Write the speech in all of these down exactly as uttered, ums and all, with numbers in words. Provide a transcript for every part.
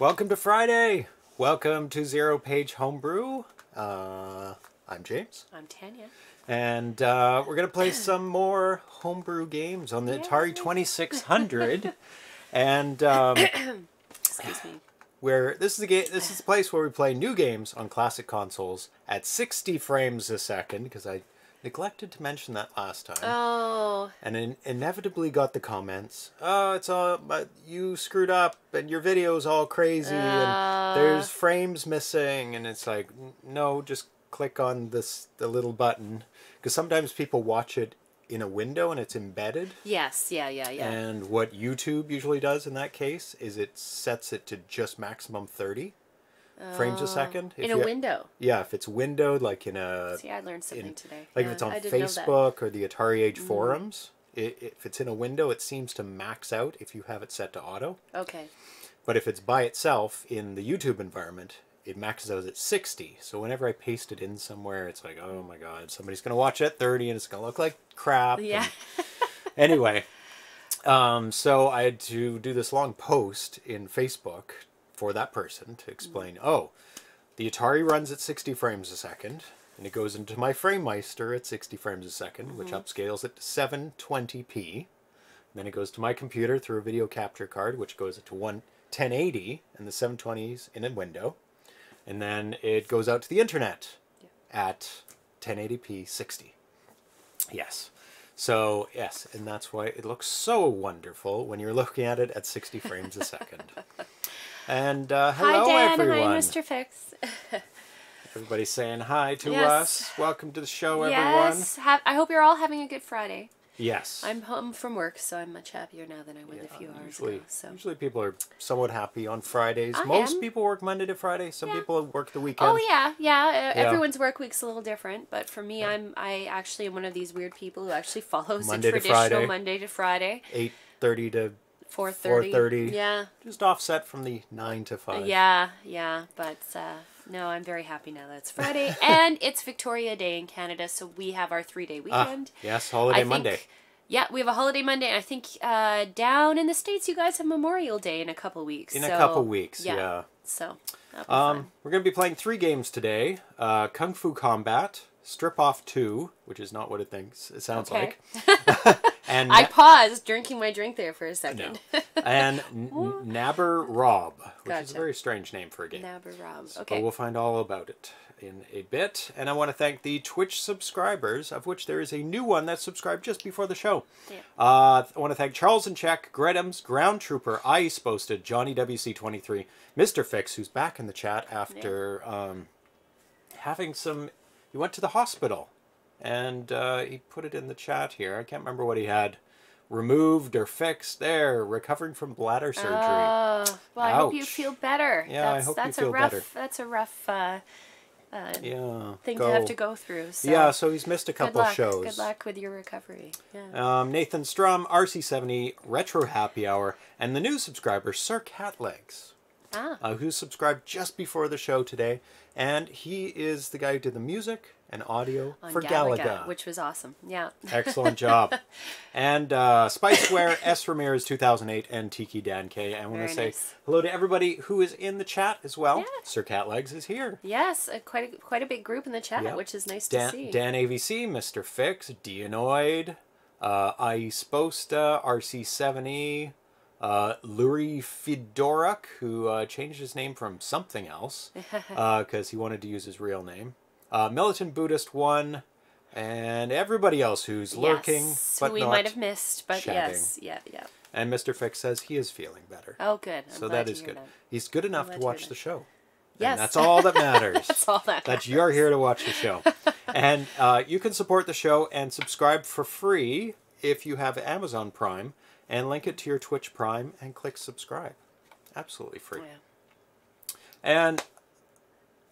Welcome to Friday! Welcome to ZeroPage Homebrew. Uh, I'm James. I'm Tanya. And uh, we're going to play some more homebrew games on the Yay. Atari twenty-six hundred. And um, excuse me. Where this is a game, this is the place where we play new games on classic consoles at sixty frames a second, because I neglected to mention that last time. Oh. And in, inevitably got the comments, oh, it's all, but you screwed up and your video's all crazy uh. and there's frames missing, and it's like, no, just click on this the little button, because sometimes people watch it in a window and it's embedded. Yes, yeah, yeah, yeah. And what YouTube usually does in that case is it sets it to just maximum thirty uh, frames a second. If in a you, window. Yeah, if it's windowed, like in a... See, I learned something in, today. Like yeah, if it's on Facebook or the Atari Age mm. forums, it, if it's in a window, it seems to max out if you have it set to auto. Okay. But if it's by itself in the YouTube environment, it maxes out at sixty. So whenever I paste it in somewhere, it's like, oh my God, somebody's going to watch it at thirty and it's going to look like crap. Yeah. Anyway, um, so I had to do this long post in Facebook for that person to explain, mm. oh, the Atari runs at sixty frames a second and it goes into my Framemeister at sixty frames a second, mm-hmm. which upscales it to seven twenty p. Then it goes to my computer through a video capture card, which goes to ten eighty and the seven twenties in a window. And then it goes out to the internet yeah. at ten eighty p sixty. Yes. So, yes, and that's why it looks so wonderful when you're looking at it at sixty frames a second. And uh, hello, hi, Dan. Everyone. Hi, Mister Fix. Everybody's saying hi to yes. us. Welcome to the show, everyone. Yes. Have, I hope you're all having a good Friday. Yes. I'm home from work, so I'm much happier now than I was yeah, a few hours usually, ago. So. Usually people are somewhat happy on Fridays. I Most am. people work Monday to Friday. Some yeah. people work the weekend. Oh, yeah. Yeah. yeah. Everyone's work week's a little different. But for me, yeah. I'm, I actually am one of these weird people who actually follows Monday a traditional Friday, Monday to Friday. eight thirty to four thirty. four thirty. Yeah. Just offset from the nine to five. Yeah. Yeah. But... Uh, no, I'm very happy now that it's Friday, and it's Victoria Day in Canada, so we have our three-day weekend. Ah, yes, Holiday think, Monday. Yeah, we have a Holiday Monday. I think uh, down in the States, you guys have Memorial Day in a couple weeks. In so, a couple weeks, yeah. yeah. So, that'll be um, fun. We're going to be playing three games today. Uh, Kung Fu Combat, Strip Off two, which is not what it thinks it sounds okay. like. And I paused drinking my drink there for a second. No. And Knabber Rob, which gotcha. is a very strange name for a game. Knabber Rob. Okay. But we'll find all about it in a bit. And I want to thank the Twitch subscribers, of which there is a new one that subscribed just before the show. Yeah. Uh, I want to thank Charles and Check, Gredums, Ground Trooper, Ice Posted, Johnny W C twenty-three, Mister Fix, who's back in the chat after yeah. um, having some... He went to the hospital. And uh, he put it in the chat here. I can't remember what he had removed or fixed. There, recovering from bladder surgery. Uh, well, Ouch. I hope you feel better. Yeah, that's, I hope that's you feel a rough, better. That's a rough uh, uh, yeah, thing go. to have to go through. So. Yeah, so he's missed a couple Good luck. shows. Good luck with your recovery. Yeah. Um, Nathan Strum, R C seventy, Retro Happy Hour, and the new subscriber, Sir Catlegs. Ah. Uh, who subscribed just before the show today. And he is the guy who did the music and audio on for Galaga, Galaga. Which was awesome. Yeah. Excellent job. And uh, Spiceware, S. Ramirez two thousand eight, and Tiki Dan K. I want to say nice. hello to everybody who is in the chat as well. Yeah. Sir Catlegs is here. Yes, a, quite, a, quite a big group in the chat, yep. which is nice Dan, to see. Dan A V C, Mister Fix, Dianoid, uh, Ice Posta, R C seventy... Uh, Luri Fidoruk, who uh, changed his name from something else because uh, he wanted to use his real name. Uh, Militant Buddhist One, and everybody else who's lurking, yes, but we not might have missed, but chatting. yes, yeah, yeah. And Mister Fix says he is feeling better. Oh, good. I'm so that is good. That. He's good enough to watch the show. Yes. And that's all that matters. That's all that matters. That you're here to watch the show. And uh, you can support the show and subscribe for free if you have Amazon Prime. And link it to your Twitch Prime and click subscribe. Absolutely free. Oh, yeah. And,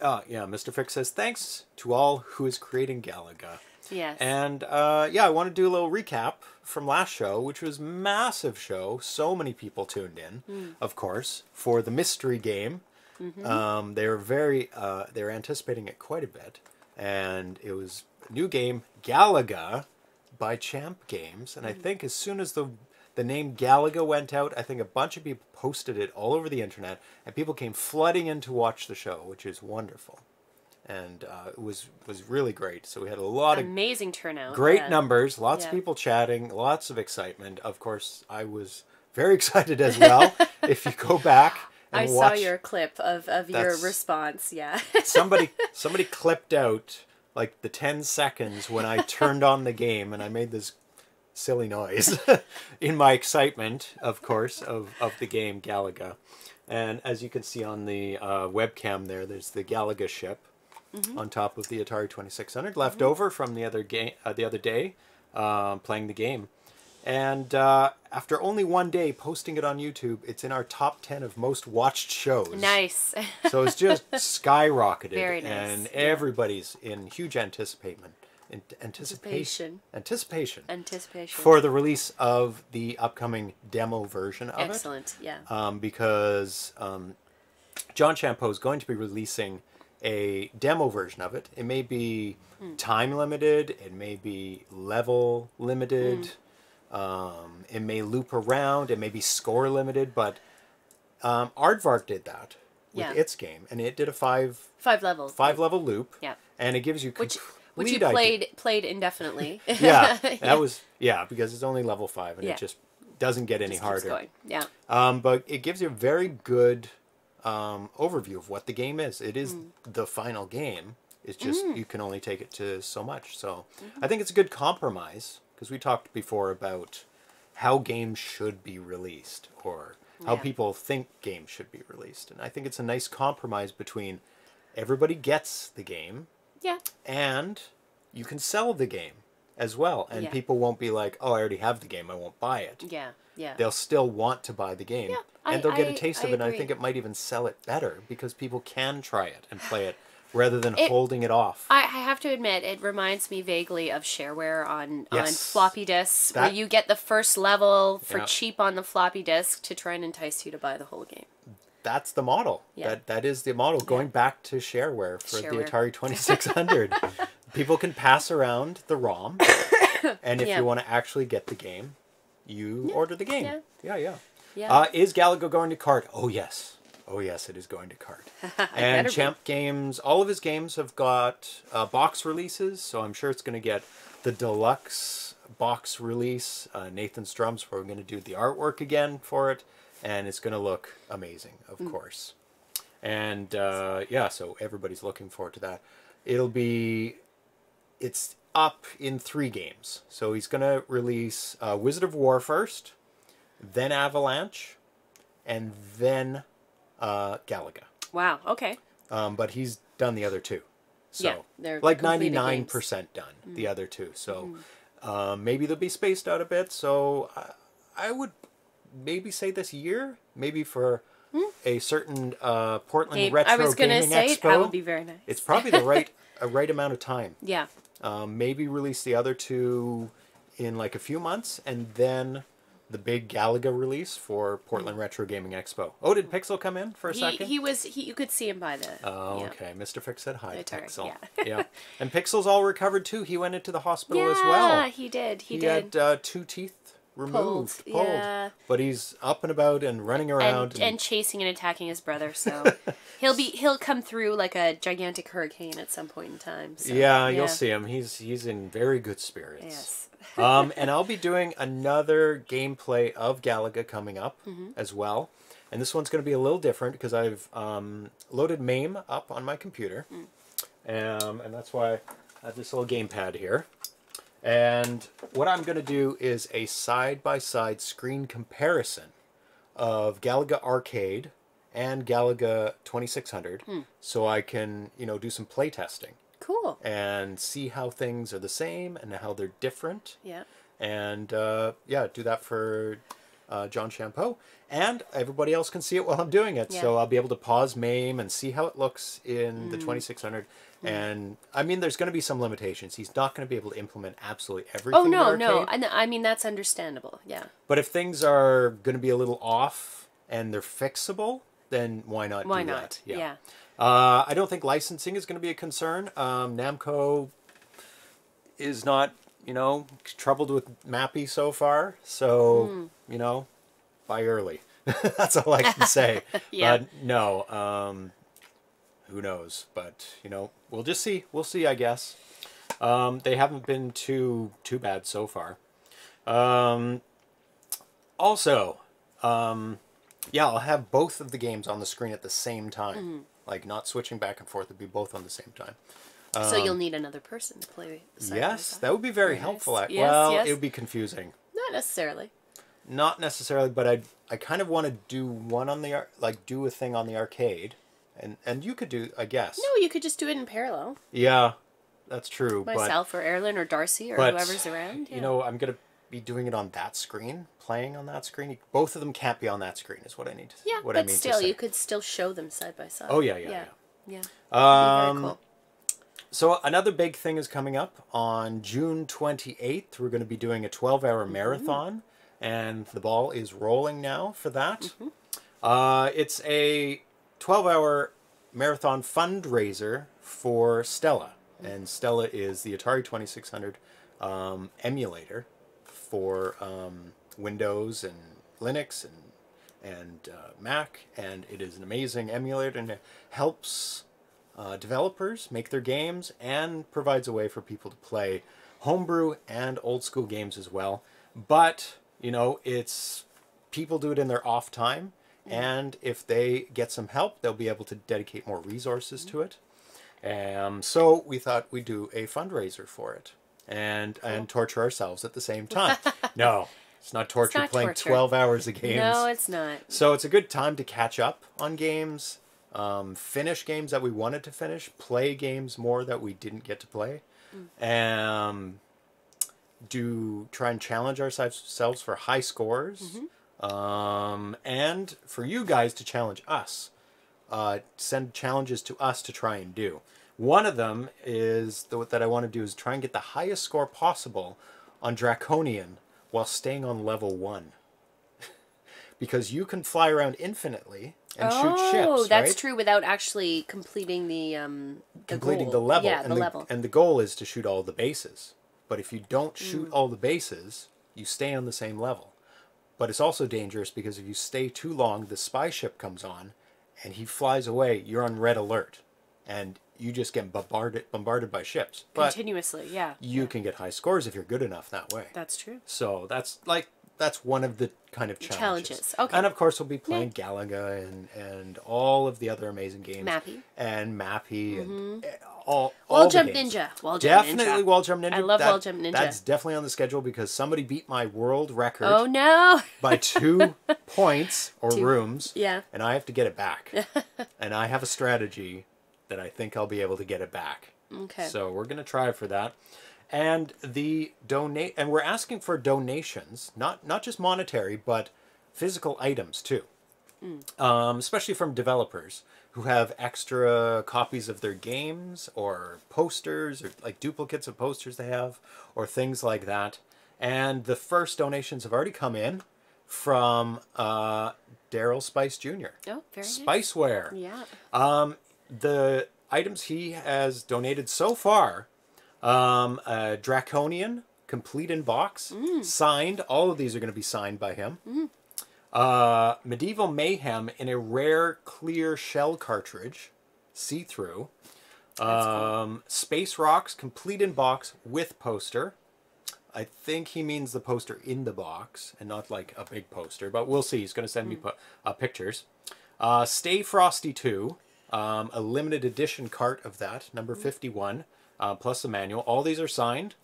uh, yeah, Mister Fix says, thanks to all who is creating Galaga. Yes. And, uh, yeah, I want to do a little recap from last show, which was massive show. So many people tuned in, mm. of course, for the mystery game. Mm-hmm. um, they were very, uh, they were anticipating it quite a bit. And it was a new game, Galaga, by Champ Games. And mm. I think as soon as the... The name Galaga went out. I think a bunch of people posted it all over the internet, and people came flooding in to watch the show, which is wonderful. And uh, it was was really great. So we had a lot of amazing turnout, great yeah. numbers, lots yeah. of people chatting, lots of excitement. Of course, I was very excited as well. If you go back, and I watch, saw your clip of of your response. Yeah, somebody somebody clipped out like the ten seconds when I turned on the game and I made this silly noise in my excitement, of course, of, of the game Galaga. And as you can see on the uh, webcam there, there's the Galaga ship mm-hmm. on top of the Atari twenty-six hundred, left mm-hmm. over from the other, game, uh, the other day, uh, playing the game. And uh, after only one day posting it on YouTube, it's in our top ten of most watched shows. Nice. So it's just skyrocketed. Very nice. And yeah. everybody's in huge anticipation. Anticipation. Anticipation. Anticipation. For the release of the upcoming demo version of Excellent. it. Excellent, yeah. Um, because um, John Champeau is going to be releasing a demo version of it. It may be mm. time limited. It may be level limited. Mm. Um, it may loop around. It may be score limited. But um, Aardvark did that with yeah. its game. And it did a five... Five level. Five level loop. Yeah. And it gives you... Which, Which you played idea. played indefinitely. yeah, that yeah. was yeah because it's only level five and yeah. it just doesn't get any just harder. Keeps going. Yeah, um, but it gives you a very good um, overview of what the game is. It is mm. the final game. It's just mm. you can only take it to so much. So mm-hmm. I think it's a good compromise because we talked before about how games should be released or how yeah. people think games should be released, and I think it's a nice compromise between everybody gets the game. Yeah. And you can sell the game as well. And yeah. people won't be like, oh, I already have the game. I won't buy it. Yeah, yeah. They'll still want to buy the game. Yeah, I, and they'll get I, a taste I of it. Agree. And I think it might even sell it better because people can try it and play it rather than it, holding it off. I, I have to admit, it reminds me vaguely of shareware on, yes. on floppy disks that, where you get the first level for yeah. cheap on the floppy disk to try and entice you to buy the whole game. That's the model. Yeah. That that is the model. Going yeah. back to shareware for shareware. the Atari twenty-six hundred, people can pass around the ROM, and if yeah. you want to actually get the game, you yeah. order the game. Yeah, yeah, yeah. yeah. Uh, is Galaga going to cart? Oh yes, oh yes, it is going to cart. And Champ be. Games, all of his games have got uh, box releases, so I'm sure it's going to get the deluxe box release. Uh, Nathan's Drums, where we're going to do the artwork again for it. And it's going to look amazing, of mm. course. And, uh, yeah, so everybody's looking forward to that. It'll be... It's up in three games. So he's going to release uh, Wizard of War first, then Avalanche, and then uh, Galaga. Wow, okay. Um, but he's done the other two. So, yeah, they're like ninety-nine percent done, mm. the other two. So mm. uh, maybe they'll be spaced out a bit. So I, I would... Maybe say this year, maybe for hmm? a certain uh, Portland Game. Retro Gaming Expo. I was going to say that would be very nice. It's probably the right a right amount of time. Yeah. Um, maybe release the other two in like a few months, and then the big Galaga release for Portland mm-hmm. Retro Gaming Expo. Oh, did Pixel come in for a he, second? He was. He, you could see him by the. Oh, yeah. okay. Mister Fix said hi, Atari, Pixel. Yeah. yeah. And Pixel's all recovered too. He went into the hospital yeah, as well. Yeah, he did. He, he did. Had uh, two teeth. Removed, pulled, pulled. Yeah. But he's up and about and running around and, and, and chasing and attacking his brother. So he'll be he'll come through like a gigantic hurricane at some point in time. So, yeah, yeah, you'll see him. He's he's in very good spirits. Yes. um, and I'll be doing another gameplay of Galaga coming up mm-hmm. as well, and this one's going to be a little different because I've um, loaded MAME up on my computer, mm. um, and that's why I have this little gamepad here. And what I'm going to do is a side-by-side screen comparison of Galaga Arcade and Galaga twenty-six hundred mm. so I can, you know, do some play testing. Cool. And see how things are the same and how they're different. Yeah. And, uh, yeah, do that for uh, John Champeau. And everybody else can see it while I'm doing it. Yeah. So I'll be able to pause MAME and see how it looks in mm. the twenty-six hundred. Mm. And, I mean, there's going to be some limitations. He's not going to be able to implement absolutely everything. Oh, no, no. I mean, that's understandable, yeah. But if things are going to be a little off and they're fixable, then why not why do not? that? Yeah. yeah. Uh, I don't think licensing is going to be a concern. Um, Namco is not you know, troubled with Mappy so far, so mm. you know, buy early. That's all I can say. Yeah. But no, um, who knows? But you know, we'll just see. We'll see, I guess. Um, they haven't been too too bad so far. Um, also, um, yeah, I'll have both of the games on the screen at the same time. Mm-hmm. Like, not switching back and forth, it'd be both on the same time. Um, so you'll need another person to play. Yes, that would be very nice. Helpful. Yes, well, yes. It would be confusing. Not necessarily. Not necessarily, but I I kind of want to do one on the like do a thing on the arcade, and and you could do I guess. No, you could just do it in parallel. Yeah, that's true. Myself but, or Erlen or Darcy or but, whoever's around. Yeah. You know, I'm gonna be doing it on that screen, playing on that screen. Both of them can't be on that screen, is what I need. To, yeah, what but I mean still, to say. You could still show them side by side. Oh yeah, yeah, yeah. Yeah. yeah. Um, very cool. So another big thing is coming up on June twenty-eighth. We're going to be doing a twelve-hour mm-hmm. marathon. And the ball is rolling now for that. Mm-hmm. uh, it's a twelve-hour marathon fundraiser for Stella. Mm-hmm. And Stella is the Atari twenty-six hundred um, emulator for um, Windows and Linux and, and uh, Mac. And it is an amazing emulator, and it helps uh, developers make their games and provides a way for people to play homebrew and old-school games as well. But... you know, it's people do it in their off time, mm-hmm. and if they get some help, they'll be able to dedicate more resources mm-hmm. to it. Um, so we thought we'd do a fundraiser for it and cool. and torture ourselves at the same time. No, it's not torture. It's not playing torture. twelve hours of games. No, it's not. So it's a good time to catch up on games, um, finish games that we wanted to finish, play games more that we didn't get to play. Mm. Um. do try and challenge ourselves for high scores, mm-hmm. um, and for you guys to challenge us, uh, send challenges to us to try and do. One of them is the, that I want to do is try and get the highest score possible on Draconian while staying on level one, because you can fly around infinitely and oh, shoot ships. Oh, that's right? True. Without actually completing the um, the completing goal. the level, yeah, and the, the level, and the goal is to shoot all the bases. But if you don't shoot mm. all the bases, you stay on the same level. But it's also dangerous because if you stay too long, the spy ship comes on and he flies away. You're on red alert and you just get bombarded bombarded by ships. But continuously, yeah. You yeah. can get high scores if you're good enough that way. That's true. So that's like that's one of the kind of challenges. Challenges. Okay. And of course we'll be playing yeah. Galaga and and all of the other amazing games. Mappy. And Mappy mm-hmm. and, and All, all Wall Jump Ninja. Wall Jump Ninja. Definitely Wall Jump Ninja. I love that, Wall Jump Ninja. That's definitely on the schedule because somebody beat my world record. Oh, no. By two points or two. rooms. Yeah. And I have to get it back. And I have a strategy that I think I'll be able to get it back. Okay. So we're going to try for that. And the donate, and we're asking for donations, not, not just monetary, but physical items too. Mm. Um, especially from developers who have extra copies of their games or posters or like duplicates of posters they have or things like that. And the first donations have already come in from uh, Daryl Spice Junior Oh, very Spiceware. Nice. Yeah. Um, the items he has donated so far, um, uh, Draconian, complete in box, mm. signed. All of these are going to be signed by him. Mm. Uh, Medieval Mayhem in a rare clear shell cartridge, see-through. Um, cool. Space Rocks, complete in box with poster. I think he means the poster in the box and not like a big poster, but we'll see. He's going to send mm. me uh, pictures. Uh, Stay Frosty two, um, a limited edition cart of that, number mm. fifty-one, uh, plus a manual. All these are signed.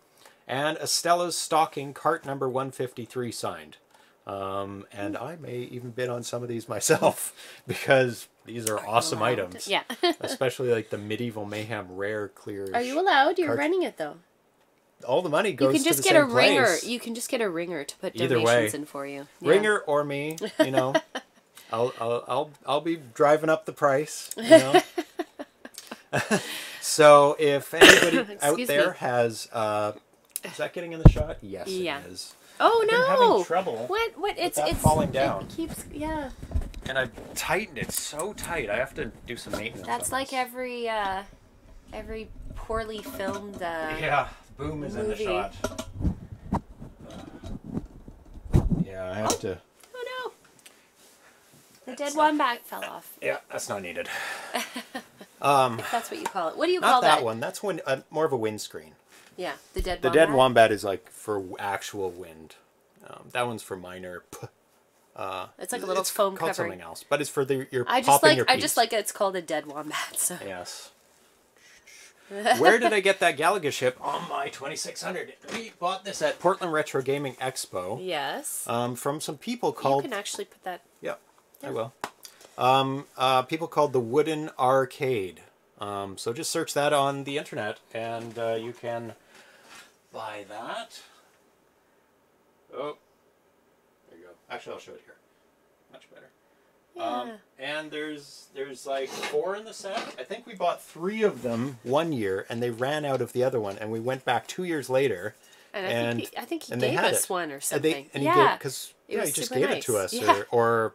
And Estella's Stocking, cart number one fifty-three, signed. Um, and I may even bid on some of these myself because these are, are awesome items. Yeah. Especially like the Medieval Mayhem rare clear. Are you allowed? You're renting it though. All the money goes to the same place. You can just get a ringer. You can just get a ringer to put donations in for you. Yeah. Ringer or me, you know. I'll I'll I'll I'll be driving up the price, you know. So if anybody out there me. has uh is that getting in the shot? Yes yeah. it is. Oh no! I'm having trouble. What? What? It's it's falling down. It keeps yeah. And I've tightened it so tight. I have to do some maintenance. That's like this. every uh, every poorly filmed uh, yeah Boom is movie. in the shot. Uh, yeah, I have oh. to... Oh, no. The dead one back fell off. Yeah, that's not needed. Um, if that's what you call it. What do you call that? Not that one. That's when, uh, more of a windscreen. Yeah, the dead the wombat. The dead wombat is like for actual wind. Um, that one's for minor. Uh, it's like a little it's foam covering. It's called something else, but it's for the, your I just popping like, your piece. I just like it. It's called a dead wombat. So. Yes. Where did I get that Galaga ship on my twenty-six hundred? We bought this at Portland Retro Gaming Expo. Yes. Um, from some people called... You can actually put that... Yeah, there. I will. Um, uh, people called the Wooden Arcade. Um, so just search that on the internet, and uh, you can buy that. Oh, there you go. Actually, I'll show it here. Much better. Yeah. Um, and there's there's like four in the set. I think we bought three of them one year, and they ran out of the other one, and we went back two years later. And, and I think he, I think he gave us it. one or something. And they, and yeah, because you know, he just gave nice. it to us, yeah. or. or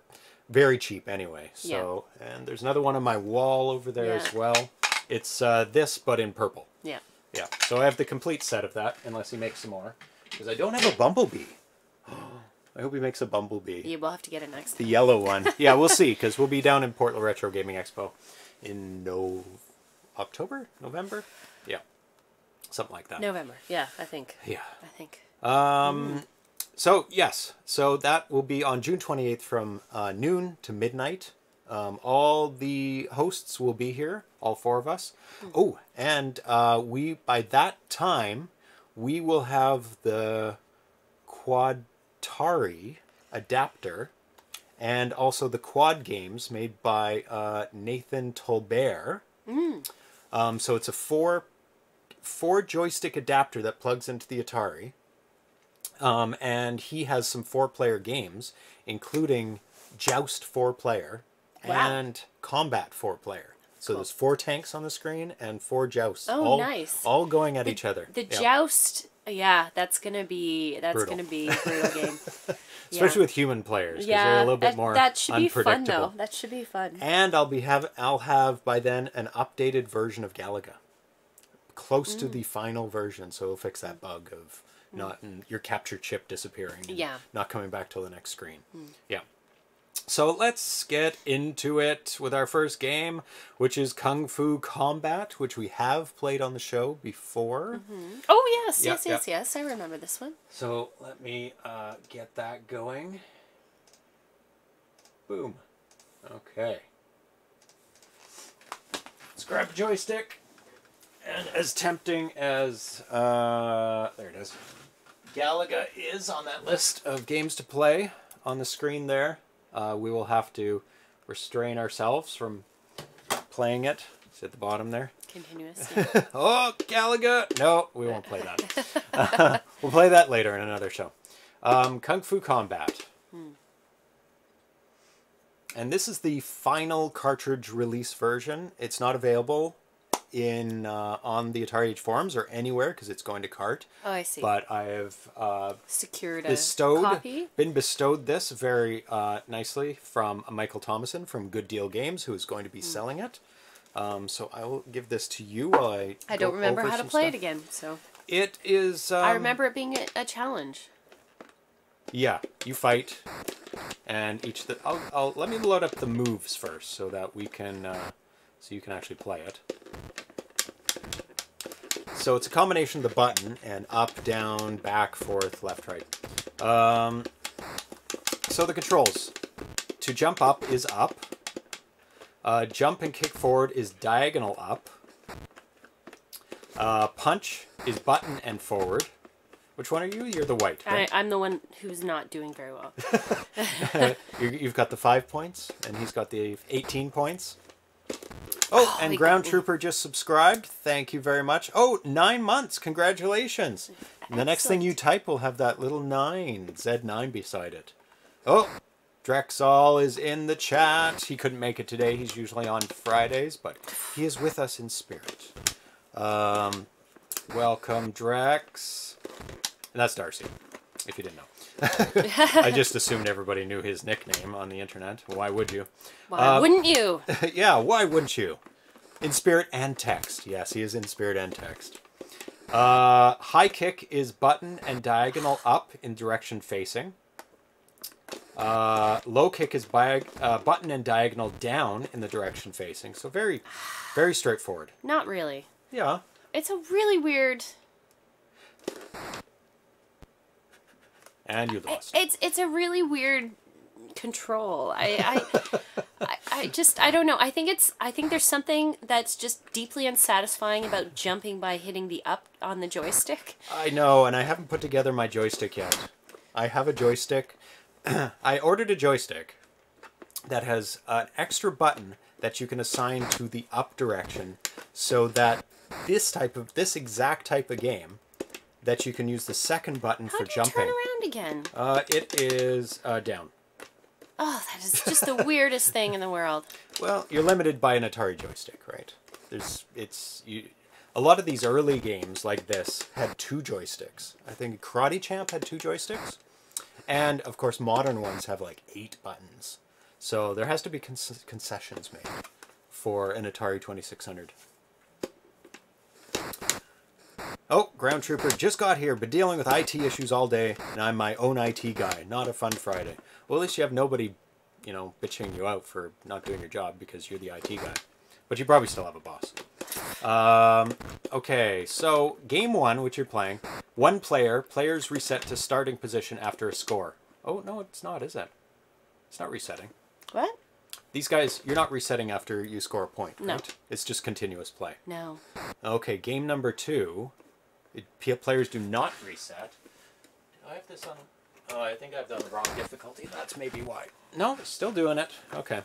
Very cheap anyway. So, yeah. And there's another one on my wall over there yeah. as well. It's uh, this, but in purple. Yeah. Yeah. So I have the complete set of that, unless he makes some more. Because I don't have a bumblebee. I hope he makes a bumblebee. Yeah, we'll have to get it next time. The yellow one. Yeah, we'll see, because we'll be down in Portland Retro Gaming Expo in no... October? November? Yeah. Something like that. November. Yeah, I think. Yeah. I think. Um... Mm. So, yes, so that will be on June twenty-eighth from uh, noon to midnight. Um, all the hosts will be here, all four of us. Mm. Oh, and uh, we, by that time, we will have the Quadtari adapter and also the Quad games made by uh, Nathan Tolbert. Mm. Um, so it's a four, four joystick adapter that plugs into the Atari. Um, and he has some four-player games, including Joust four-player wow. and Combat four-player. So cool. There's four tanks on the screen and four jousts. Oh, all, nice! All going at the, each other. The yeah. joust, yeah, that's gonna be that's brutal. gonna be a brutal game, yeah. especially with human players. Yeah, they're a little bit that, more that should be fun though. That should be fun. And I'll be have I'll have by then an updated version of Galaga, close mm. to the final version. So we'll fix that bug of. Not in your capture chip disappearing. Yeah. Not coming back till the next screen. Mm. Yeah. So let's get into it with our first game, which is Kung Fu Combat, which we have played on the show before. Mm-hmm. Oh, yes, yep, yes, yep. yes, yes. I remember this one. So let me uh, get that going. Boom. Okay. Let's grab a joystick. And as tempting as, uh, there it is, Galaga is on that list of games to play on the screen there. Uh, we will have to restrain ourselves from playing it. It's at the bottom there. Continuous. Yeah. Oh, Galaga! No, we won't play that. uh, we'll play that later in another show. Um, Kung Fu Combat. Hmm. And this is the final cartridge release version. It's not available in uh, on the Atari Age forums or anywhere because it's going to cart. Oh, I see. But I have uh, secured a bestowed, copy. Been bestowed this very uh, nicely from Michael Thomason from Good Deal Games, who is going to be mm. selling it. Um, so I will give this to you while I. I don't remember how to play stuff. it again, so. It is. Um, I remember it being a, a challenge. Yeah, you fight, and each. The, I'll, I'll let me load up the moves first so that we can, uh, so you can actually play it. So it's a combination of the button and up, down, back, forth, left, right. Um, so the controls. To jump up is up. Uh, jump and kick forward is diagonal up. Uh, punch is button and forward. Which one are you? You're the white. Right? I, I'm the one who's not doing very well. You've got the five points, and he's got the eighteen points. Oh, and Ground Trooper just subscribed. Thank you very much. Oh, nine months. Congratulations. And the next thing you type will have that little nine, Z nine beside it. Oh, Drexall is in the chat. He couldn't make it today. He's usually on Fridays, but he is with us in spirit. Um, welcome, Drex. And that's Darcy, if you didn't know. I just assumed everybody knew his nickname on the internet. Why would you? Why uh, wouldn't you? Yeah, why wouldn't you? In spirit and text. Yes, he is in spirit and text. Uh, high kick is button and diagonal up in direction facing. Uh, low kick is bi uh, button and diagonal down in the direction facing. So very, very straightforward. Not really. Yeah. It's a really weird... And you lost. It's it's a really weird control. I I, I I just I don't know. I think it's I think there's something that's just deeply unsatisfying about jumping by hitting the up on the joystick. I know, and I haven't put together my joystick yet. I have a joystick. I ordered a joystick that has an extra button that you can assign to the up direction, so that this type of this exact type of game. That you can use the second button How for do you jumping. Turn around again. Uh, it is uh, down. Oh, that is just the weirdest thing in the world. Well, you're limited by an Atari joystick, right? There's, it's you. A lot of these early games like this had two joysticks. I think Karate Champ had two joysticks, and of course, modern ones have like eight buttons. So there has to be cons concessions made for an Atari Twenty Six Hundred. Oh, Ground Trooper just got here, been dealing with I T issues all day, and I'm my own I T guy. Not a fun Friday. Well, at least you have nobody, you know, bitching you out for not doing your job because you're the I T guy. But you probably still have a boss. Um, okay, so game one, which you're playing, one player, players reset to starting position after a score. Oh, no, it's not, is it? It's not resetting. What? These guys, you're not resetting after you score a point, no. right? It's just continuous play. No. Okay, game number two. It, players do not reset. Do I have this on? Oh, I think I've done the wrong difficulty. That's maybe why. No, still doing it. Okay.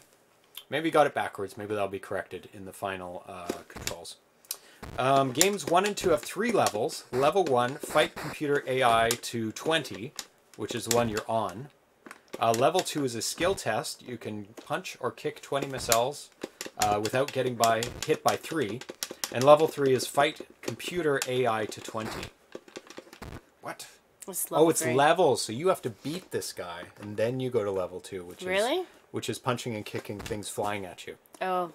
Maybe got it backwards. Maybe that'll be corrected in the final uh, controls. Um, games one and two have three levels. Level one, fight computer A I to twenty, which is the one you're on. Uh, level two is a skill test. You can punch or kick twenty missiles uh, without getting by hit by three. And level three is fight computer A I to twenty. What? It's level oh, it's three. Levels. So you have to beat this guy, and then you go to level two, which really? is which is punching and kicking things flying at you. Oh.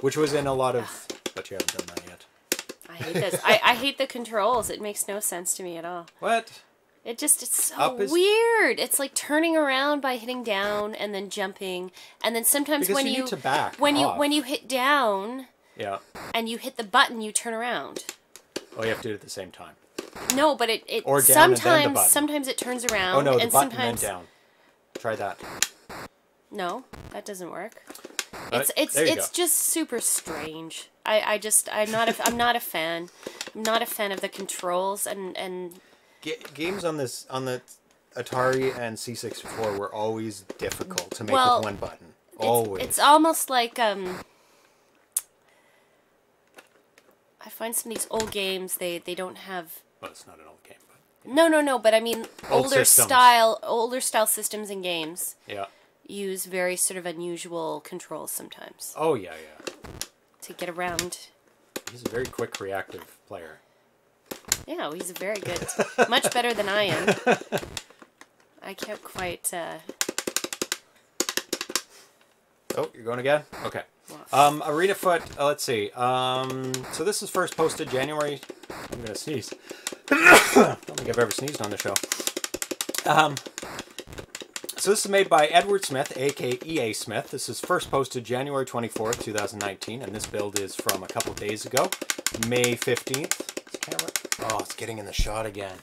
Which was in a lot of, but you haven't done that yet. I hate this. I, I hate the controls. It makes no sense to me at all. What? It just, it's so is... weird. It's like turning around by hitting down and then jumping. And then sometimes because when you, you need to back when off. you when you hit down yeah. and you hit the button, you turn around. Oh, you have to do it at the same time. No, but it, it or down sometimes and then the button. sometimes it turns around. Oh no, the and button sometimes... then down. Try that. No, that doesn't work. Uh, it's it's it's go. just super strange. I, I just I'm not a, I'm not a fan. I'm not a fan of the controls and and games on this on the Atari and C sixty-four were always difficult to make well, with one button. Always. It's, it's almost like um. I find some of these old games they they don't have. Well, it's not an old game, but. Yeah. No, no, no. But I mean, old older systems. style, older style systems and games. Yeah. Use very sort of unusual controls sometimes. Oh yeah, yeah. To get around. He's a very quick, reactive player. Yeah, well, he's very good. Much better than I am. I can't quite... Uh... Oh, you're going again? Okay. Um, Arena Foot, uh, let's see. Um, so this is first posted January... I'm going to sneeze. I don't think I've ever sneezed on the show. Um, so this is made by Edward Smith, a k a. E A Smith. This is first posted January twenty-fourth, two thousand nineteen, and this build is from a couple days ago, May fifteenth. Camera. Oh, it's getting in the shot again.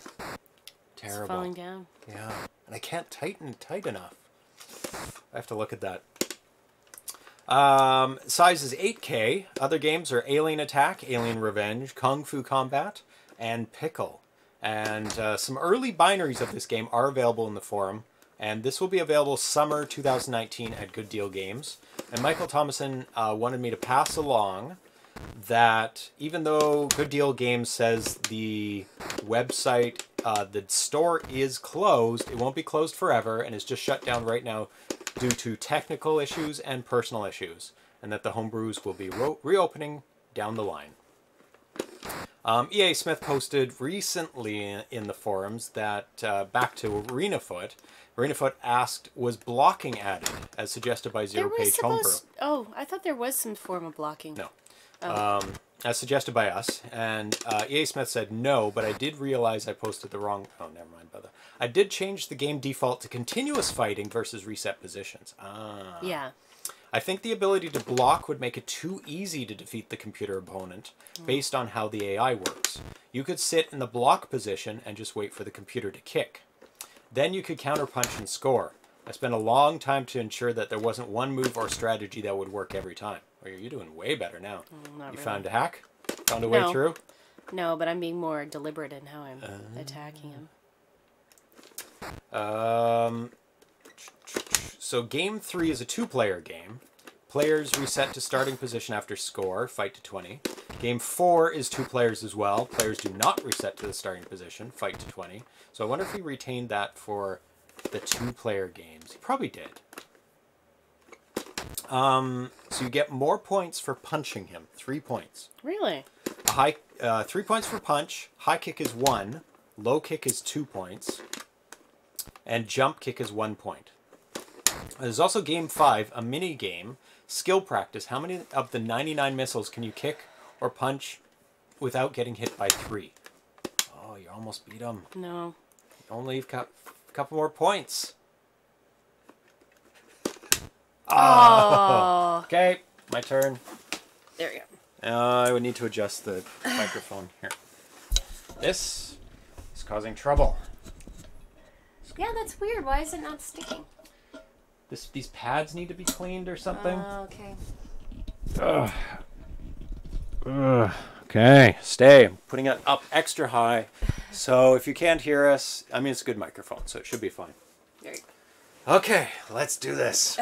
Terrible. It's falling down. Yeah. And I can't tighten it tight enough. I have to look at that. Um, size is eight K. Other games are Alien Attack, Alien Revenge, Kung Fu Combat, and Pickle. And uh, some early binaries of this game are available in the forum. And this will be available summer two thousand nineteen at Good Deal Games. And Michael Thomason uh, wanted me to pass along... that even though Good Deal Games says the website, uh, the store is closed, it won't be closed forever, and it's just shut down right now due to technical issues and personal issues, and that the homebrews will be re reopening down the line. Um, E A Smith posted recently in the forums that, uh, back to Arena Foot, Arena Foot asked, was blocking added, as suggested by ZeroPage Homebrew? Oh, I thought there was some form of blocking. No. Oh. Um, as suggested by us, and uh, E A Smith said no, but I did realize I posted the wrong... Oh, never mind, brother. I did change the game default to continuous fighting versus reset positions. Ah. Yeah. I think the ability to block would make it too easy to defeat the computer opponent based on how the A I works. You could sit in the block position and just wait for the computer to kick. Then you could counterpunch and score. I spent a long time to ensure that there wasn't one move or strategy that would work every time. Well, you're doing way better now. Not you really. Found a hack? Found a no. way through? No, but I'm being more deliberate in how I'm um, attacking him. Um... So game three is a two-player game. Players reset to starting position after score, fight to twenty. Game four is two players as well. Players do not reset to the starting position, fight to twenty. So I wonder if he retained that for the two-player games. He probably did. Um, so you get more points for punching him. Three points. Really? A high, uh, three points for punch. High kick is one. Low kick is two points. And jump kick is one point. There's also game five, a mini game, skill practice. How many of the ninety-nine missiles can you kick or punch without getting hit by three? Oh, you almost beat him. No. Only you've got a couple more points. Oh. Okay, my turn. There you go. Uh, I would need to adjust the microphone here. This is causing trouble. Yeah, that's weird. Why is it not sticking? This, these pads need to be cleaned or something. Oh, okay. Ugh. Ugh. Okay, stay. I'm putting it up extra high. So if you can't hear us, I mean, it's a good microphone, so it should be fine. There you go. Okay, let's do this.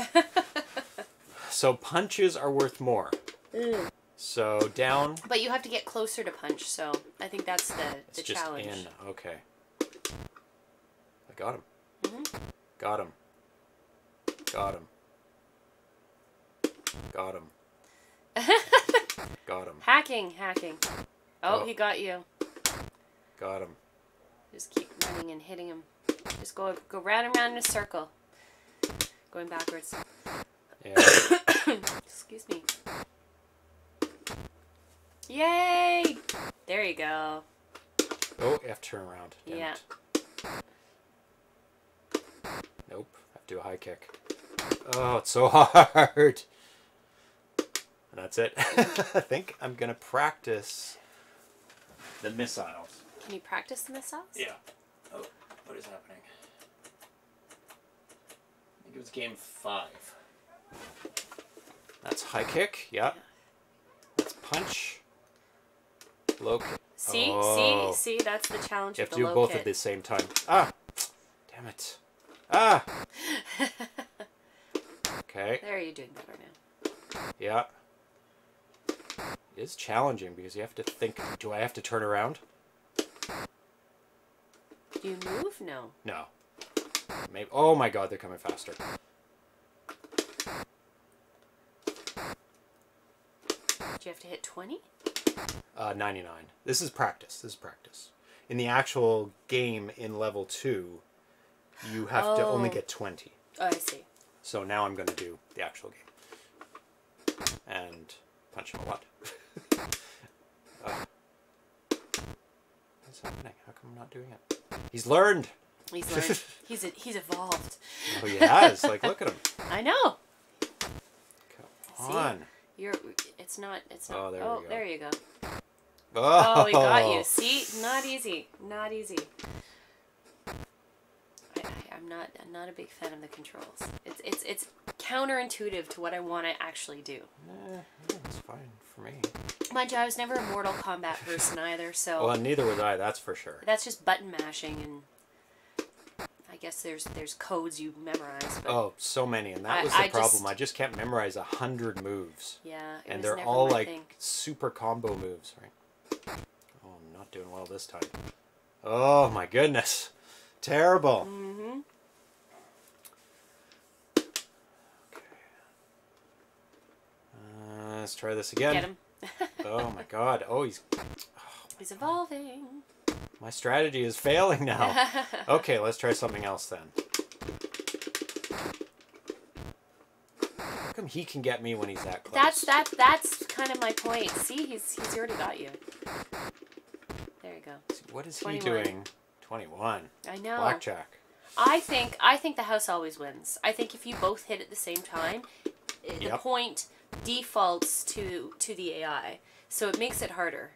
So punches are worth more. Mm. So down. But you have to get closer to punch, so I think that's the, the it's challenge. Just in. Okay. I got him. Mm-hmm. Got him. Got him. Got him. Got him. Hacking, hacking. Oh, oh, he got you. Got him. Just keep running and hitting him. Just go go round and round in a circle. Going backwards. Yeah. Excuse me. Yay! There you go. Oh, F turn around. Damn yeah. It. Nope. Do a high kick. Oh, it's so hard. And that's it. I think I'm going to practice the missiles. Can you practice the missiles? Yeah. Oh, what is happening? I think it was game five. That's high kick. Yeah. yeah. That's punch. Low kick. See? Oh. See? See? That's the challenge of the low kick. You have to do both at the same time. Ah! Damn it. Ah! Okay. There, you're doing better now. Yeah. It is challenging because you have to think, do I have to turn around? Do you move? No. No. Maybe. Oh my god, they're coming faster. Do you have to hit twenty? Uh, ninety-nine. This is practice. This is practice. In the actual game in level two... You have oh. to only get twenty. Oh, I see. So now I'm going to do the actual game. And punch him a lot. uh, what's happening? How come I'm not doing it? He's learned. He's learned. he's, a, he's evolved. Oh, he has. Like, look at him. I know. Come on. See? You're, it's not, it's not. Oh, there, oh, there you go. Oh. oh, he got you. See? Not easy. Not easy. I'm not I'm not a big fan of the controls. It's it's it's counterintuitive to what I want to actually do. Nah, it's fine for me. Mind you, I was never a Mortal Kombat person either, so. Well, neither was I. That's for sure. That's just button mashing, and I guess there's there's codes you memorize. But oh, so many, and that I, was the I problem. Just, I just can't memorize a hundred moves. Yeah, it and was they're never all my like thing. Super combo moves, right? Oh, I'm not doing well this time. Oh my goodness. Terrible. Mm-hmm. Okay. Uh, let's try this again. Get him. Oh my god. Oh, he's... Oh he's evolving. God. My strategy is failing now. Okay, let's try something else then. come he can get me when he's that close? That's that. That's kind of my point. See, he's he's already got you. There you go. So what is twenty-one. He doing? twenty-one. I know. Blackjack. I think I think the house always wins. I think if you both hit at the same time, the yep. point defaults to to the A I, so it makes it harder.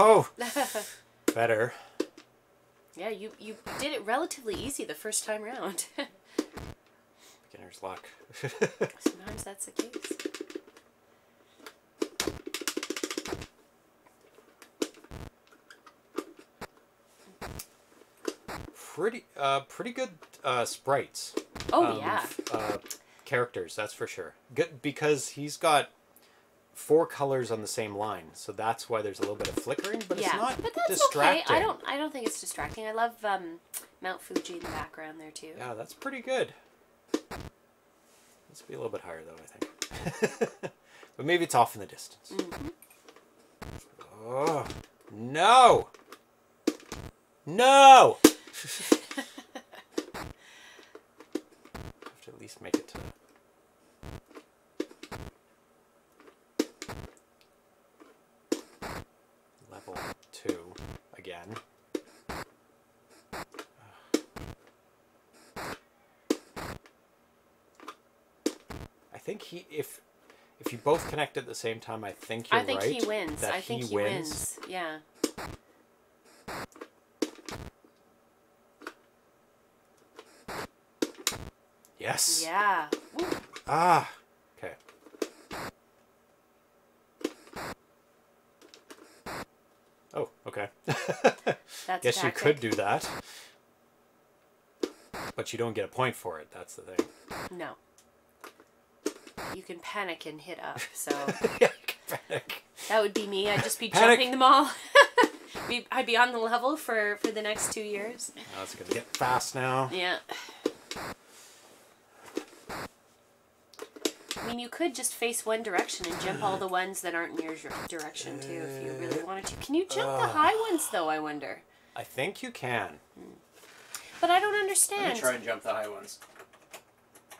Oh, no. Better. Yeah, you, you did it relatively easy the first time round. Beginner's luck. Sometimes that's the case. Pretty uh, pretty good uh, sprites. Oh, um, yeah. Uh, characters, that's for sure. Good, because he's got... four colors on the same line, so that's why there's a little bit of flickering, but yeah, it's not but that's distracting. Okay. I don't I don't think it's distracting. I love um, Mount Fuji in the background there too. Yeah, that's pretty good. Let's be a little bit higher though, I think. But maybe it's off in the distance. Mm-hmm. Oh no! No! Have to at least make it to. Two again. I think he if if you both connect at the same time, I think you're right. I think right he wins. I he think he wins. wins. Yeah. Yes. Yeah. Ooh. Ah. Okay. Oh, okay. That's Guess tactic. You could do that. But you don't get a point for it, that's the thing. No. You can panic and hit up, so... Yeah, you can panic. That would be me, I'd just be panic. Jumping them all. I'd be on the level for, for the next two years. Oh, it's gonna get fast now. Yeah. I mean, you could just face one direction and jump all the ones that aren't near your direction, too, if you really wanted to. Can you jump uh, the high ones, though, I wonder? I think you can. But I don't understand. Let me try and jump the high ones.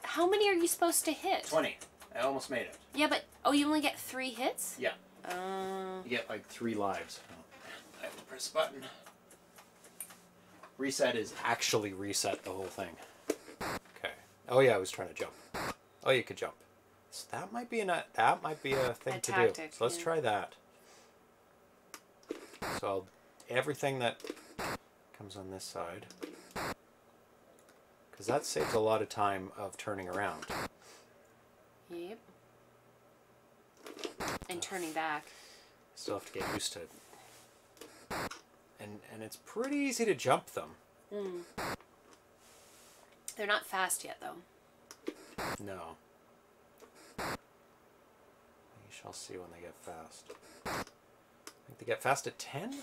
How many are you supposed to hit? twenty. I almost made it. Yeah, but... Oh, you only get three hits? Yeah. Uh, you get, like, three lives. I have to press a button. Reset is actually reset the whole thing. Okay. Oh, yeah, I was trying to jump. Oh, you could jump. So that might be an uh, that might be a thing a to tactic, do. So let's yeah. try that. So I'll, everything that comes on this side, because that saves a lot of time of turning around. Yep. And turning back. Still have to get used to it. And and it's pretty easy to jump them. Mm. They're not fast yet, though. No. You shall see when they get fast. I think they get fast at ten?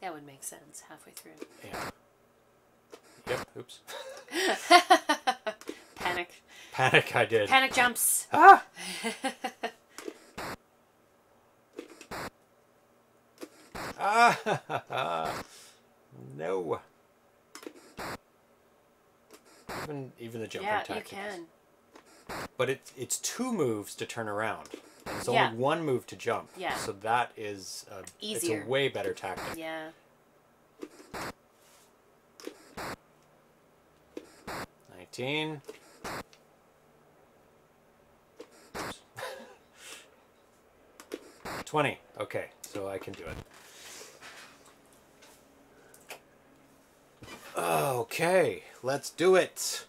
That would make sense, halfway through. Yeah. Yep, oops. Panic. Panic, I did. Panic jumps. Ah! Ah! No. Even even the jumping yeah, tactics. Yeah, you can. But it's it's two moves to turn around. It's yeah. only one move to jump. Yeah. So that is a, easier. It's a way better tactic. Yeah. Nineteen. Twenty. Okay, so I can do it. Okay, let's do it.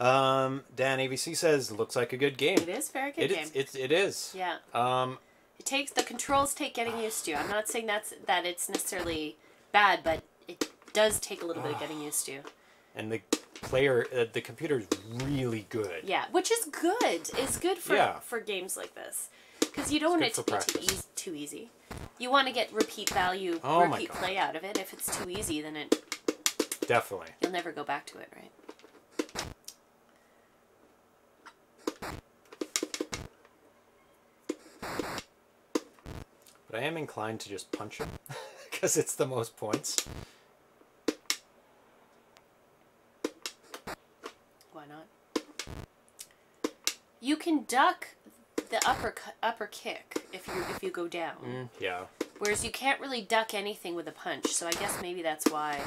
Um, Dan A B C says, "Looks like a good game." It is very good it game. Is, it's it is. Yeah. Um, it takes the controls take getting used to. I'm not saying that's that it's necessarily bad, but it does take a little uh, bit of getting used to. And the player, uh, the computer is really good. Yeah, which is good. It's good for yeah. for games like this, because you don't want it to be too easy, too easy. You want to get repeat value, oh repeat play out of it. If it's too easy, then it definitely you'll never go back to it, right? But I am inclined to just punch it because it's the most points. Why not? You can duck the upper upper kick if you if you go down. Mm, yeah. Whereas you can't really duck anything with a punch, so I guess maybe that's why.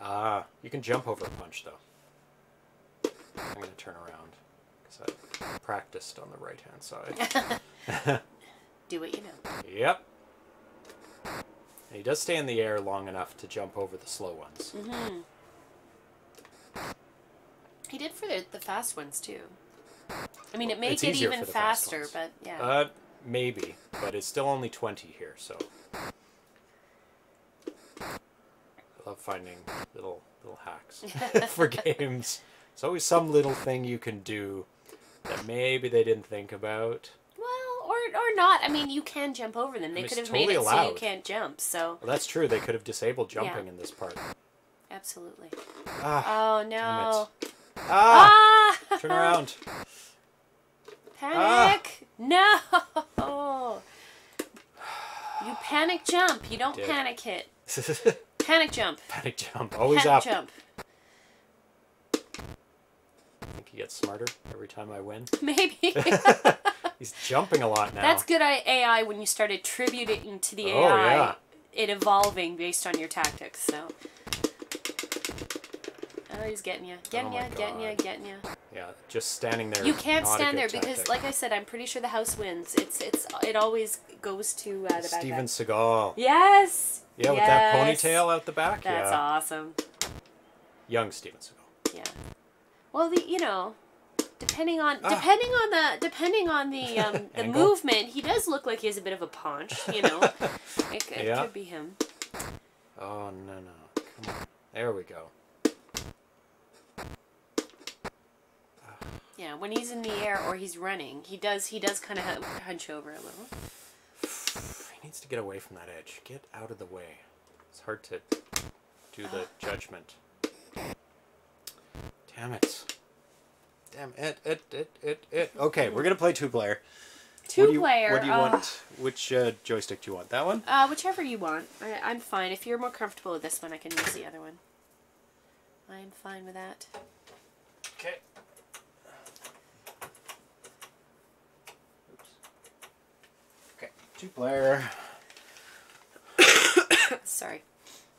Ah, uh, you can jump over a punch though. I'm gonna turn around because I practiced on the right hand side. Do what you know. Yep. And he does stay in the air long enough to jump over the slow ones. Mm-hmm. He did for the, the fast ones, too. I mean, it may it's get even faster, fast but yeah. Uh, maybe, but it's still only twenty here, so. I love finding little, little hacks for games. There's always some little thing you can do that maybe they didn't think about. Or not. I mean, you can jump over them. They could have totally made it allowed. So you can't jump. So well, that's true. They could have disabled jumping yeah. in this part. Absolutely. Ah, oh no! Ah! ah! Turn around. Panic! Ah. No! You panic jump. You don't Dude. panic hit. Panic jump. Panic jump. Always panic up. Jump. I think he gets smarter every time I win. Maybe. He's jumping a lot now. That's good A I when you start attributing to the oh, A I yeah. it evolving based on your tactics. So, oh, he's getting you, getting oh you, getting you, getting you. Yeah, just standing there. You can't not stand a good there tactic. Because, like I said, I'm pretty sure the house wins. It's it's it always goes to uh, the Steven back. Steven Seagal. Yes. Yeah, with yes. that ponytail out the back. That's yeah. awesome. Young Steven Seagal. Yeah. Well, the you know. Depending on ah. depending on the depending on the um, the movement, he does look like he has a bit of a paunch, you know. It, it yeah. could be him. Oh no no! Come on. There we go. Yeah, when he's in the air or he's running, he does he does kind of hunch over a little. He needs to get away from that edge. Get out of the way. It's hard to do the uh. judgment. Damn it. Damn it, it, it, it, it. Okay, we're going to play two-player. Two-player. What do you, what do you uh, want? Which uh, joystick do you want? That one? Uh, whichever you want. I, I'm fine. If you're more comfortable with this one, I can use the other one. I'm fine with that. Okay. Oops. Okay, two-player. Sorry.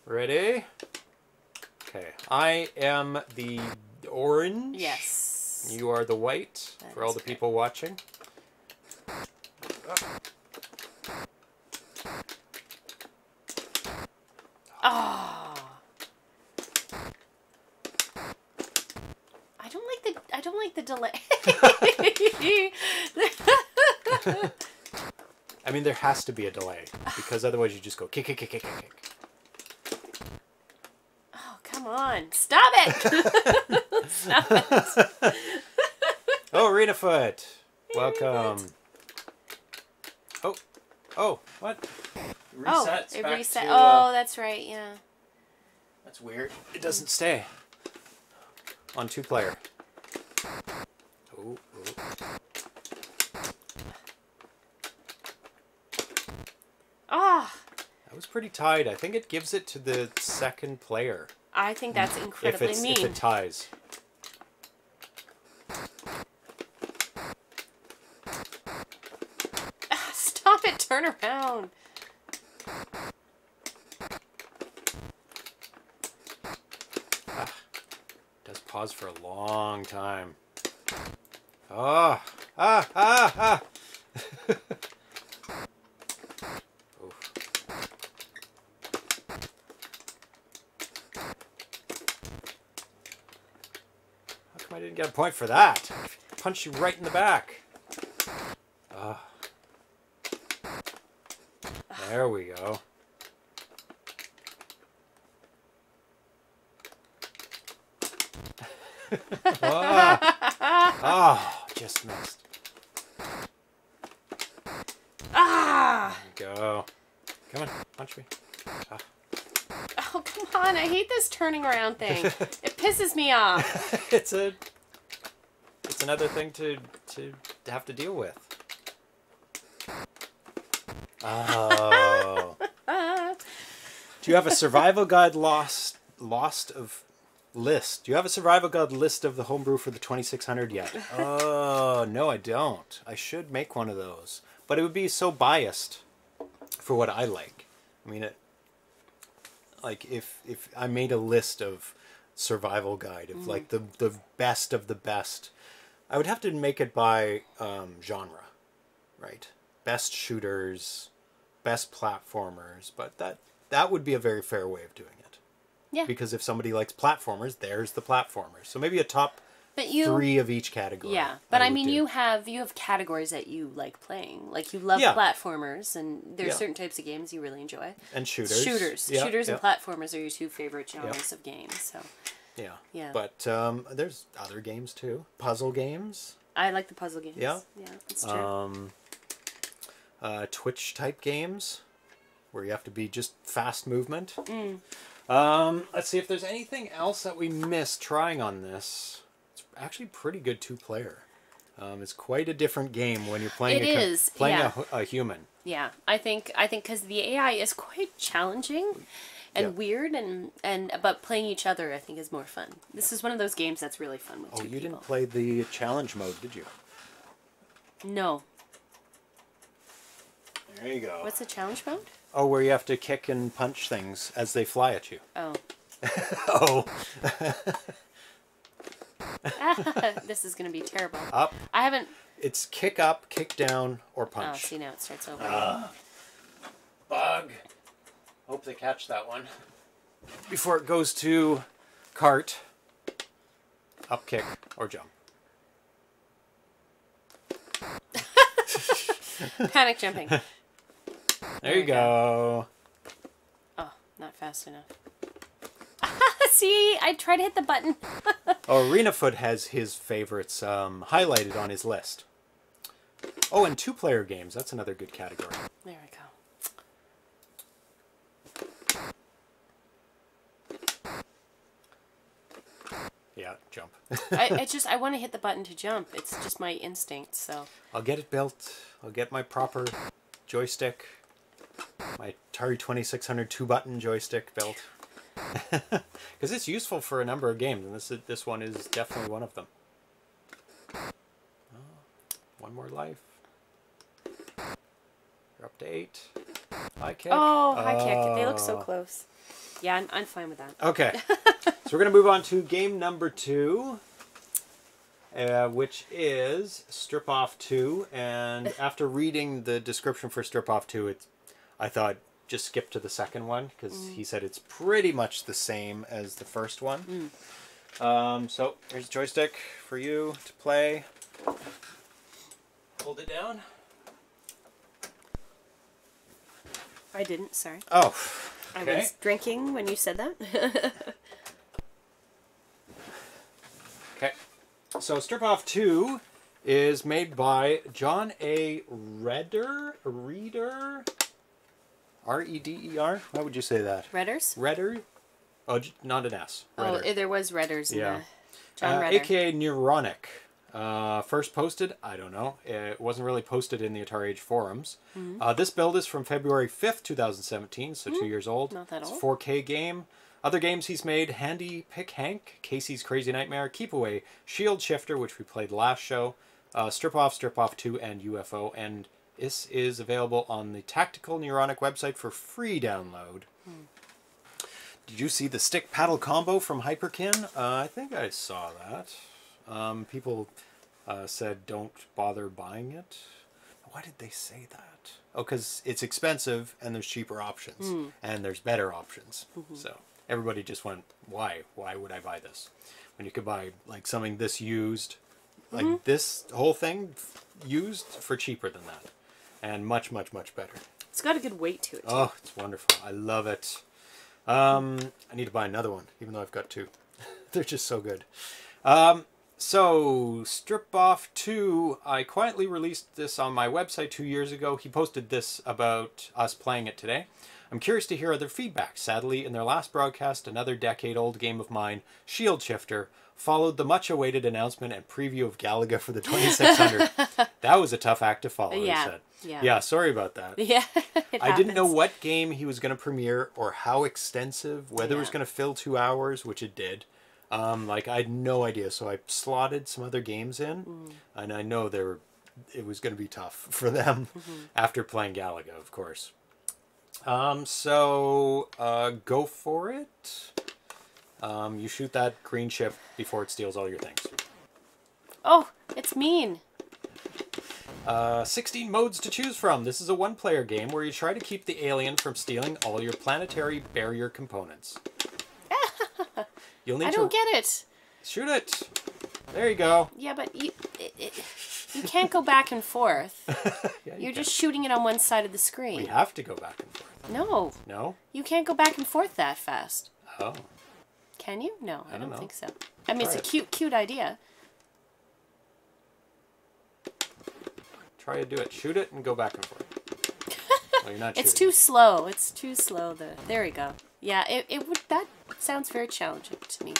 Ready? Okay, I am the orange. Yes. You are the white, that for all the good. people watching. Oh. I don't like the I don't like the delay. I mean, there has to be a delay, because otherwise you just go kick, kick, kick, kick, kick. Oh, come on. Stop it! Stop it. Oh, Arena Foot. Welcome. Oh. Oh, what? Resets. Oh, it reset. To, uh, oh, that's right, yeah. That's weird. It doesn't stay. On two player. Oh, oh. Ah. That was pretty tied. I think it gives it to the second player. I think that's incredibly if it's, mean. If it ties. Stop it! Turn around. Ah, does pause for a long time. Ah! Ah! Ah! Ah! I didn't get a point for that. Punch you right in the back. Uh, there we go. Ah, oh, just missed. Ah! There we go. Come on, punch me. Ah. Oh, come on. I hate this turning around thing. It pisses me off. It's a... It's another thing to, to, to have to deal with. Oh. Do you have a survival guide lost, lost of... List. Do you have a survival guide list of the homebrew for the twenty-six hundred yet? Oh, no, I don't. I should make one of those. But it would be so biased for what I like. I mean, it, like, if if I made a list of survival guide, of mm-hmm. like the, the best of the best, I would have to make it by um, genre, right? Best shooters, best platformers, but that, that would be a very fair way of doing it. Yeah. Because if somebody likes platformers, there's the platformers. So maybe a top but you, three of each category. Yeah, but I, I mean, do. you have you have categories that you like playing. Like you love yeah. platformers, and there's yeah. certain types of games you really enjoy. And shooters, shooters, yeah, shooters, yeah. and platformers are your two favorite genres yeah. of games. So. Yeah. Yeah. But um, there's other games too. Puzzle games. I like the puzzle games. Yeah. Yeah, it's true. Um, uh, Twitch type games, where you have to be just fast movement. Mm. Um, let's see if there's anything else that we missed trying on this. It's actually pretty good two-player. Um, it's quite a different game when you're playing. It a, is playing yeah. a, a human. Yeah, I think I think because the A I is quite challenging and yeah. weird, and and but playing each other I think is more fun. This is one of those games that's really fun with oh, two people. Oh, you didn't play the challenge mode, did you? No. There you go. What's the challenge mode? Oh, where you have to kick and punch things as they fly at you. Oh. Oh. This is going to be terrible. Up. I haven't... It's kick up, kick down, or punch. Oh, see, now it starts over. Uh, bug. Hope they catch that one. Before it goes to cart, up, kick, or jump. Panic jumping. There, there you go. go. Oh, not fast enough. See, I tried to hit the button. Oh, Arena Foot has his favorites um, highlighted on his list. Oh, and two-player games. That's another good category. There we go. Yeah, jump. I, I just, I want to hit the button to jump. It's just my instinct, so. I'll get it built. I'll get my proper joystick. My Atari twenty-six hundred two-button joystick built. Because it's useful for a number of games, and this, is, this one is definitely one of them. Oh, one more life. You're up to eight. High kick. Oh, high uh, kick. They look so close. Yeah, I'm, I'm fine with that. Okay. So we're going to move on to game number two, uh, which is Strip Off two. And after reading the description for Strip Off two, it's I thought just skip to the second one because mm. he said it's pretty much the same as the first one. Mm. Um, so here's a joystick for you to play. Hold it down. I didn't, sorry. Oh. Okay. I was drinking when you said that. Okay. So Strip Off two is made by John A. Redder? Reader? R E D E R? Why would you say that? Redders? Redder? Oh, not an S. Redder. Oh, there was Redders. Yeah. In the John uh, Redder. A K A Neuronic. Uh, first posted? I don't know. It wasn't really posted in the Atari Age forums. Mm-hmm. uh, this build is from February fifth, two thousand seventeen, so mm-hmm. two years old. Not that old. It's a four K game. Other games he's made, Handy Pick Hank, Casey's Crazy Nightmare, Keep Away, Shield Shifter, which we played last show, uh, Strip Off, Strip Off two, and U F O, and... This is available on the Tactical Neuronic website for free download. Hmm. Did you see the stick paddle combo from Hyperkin? Uh, I think I saw that. Um, people uh, said don't bother buying it. Why did they say that? Oh, because it's expensive and there's cheaper options. Hmm. And there's better options. Mm-hmm. So everybody just went, why? Why would I buy this? When you could buy like something this used, like mm-hmm. this whole thing used for cheaper than that. And much, much, much better. It's got a good weight to it. Too. Oh, it's wonderful. I love it. Um, I need to buy another one, even though I've got two. They're just so good. Um, so, Strip Off two, I quietly released this on my website two years ago. He posted this about us playing it today. I'm curious to hear other feedback. Sadly, in their last broadcast, another decade-old game of mine, Shield Shifter, followed the much-awaited announcement and preview of Galaga for the twenty-six hundred. That was a tough act to follow, yeah, he said. Yeah. yeah, sorry about that. Yeah, it I happens. Didn't know what game he was going to premiere or how extensive, whether yeah. it was going to fill two hours, which it did. Um, like, I had no idea, so I slotted some other games in, mm. and I know they were, it was going to be tough for them mm-hmm. after playing Galaga, of course. Um, so, uh, go for it. Um, you shoot that green ship before it steals all your things. Oh, it's mean. Uh, sixteen modes to choose from. This is a one-player game where you try to keep the alien from stealing all your planetary barrier components. You'll need I to don't get it. Shoot it. There you go. Yeah, but you, it, it, you can't go back and forth. yeah, you You're can. just shooting it on one side of the screen. We have to go back and forth. No. No? You can't go back and forth that fast. Oh. Can you? No, I, I don't, don't think so. I mean, Try it's it. a cute, cute idea. Try to do it. Shoot it and go back and forth. well, you're not it's too slow. It's too slow. The There we go. Yeah, it, it would. That sounds very challenging to me.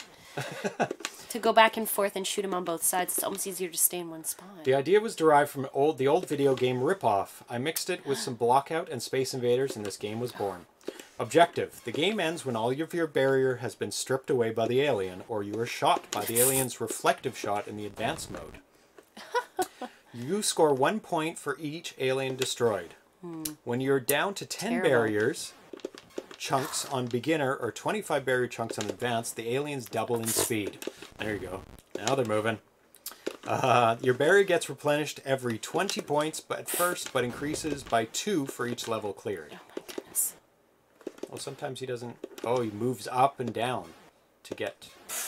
to go back and forth and shoot him on both sides. It's almost easier to stay in one spot. The idea was derived from old the old video game Ripoff. I mixed it with some Blockout and Space Invaders, and this game was born. Objective. The game ends when all of your barrier has been stripped away by the alien, or you are shot by the alien's reflective shot in the advanced mode. You score one point for each alien destroyed. Hmm. When you're down to ten Terrible. barriers... chunks on beginner or twenty-five barrier chunks on advanced, the aliens double in speed. There you go. Now they're moving. Uh, your barrier gets replenished every twenty points but at first, but increases by two for each level cleared. Oh my goodness. Well, sometimes he doesn't... Oh, he moves up and down to get...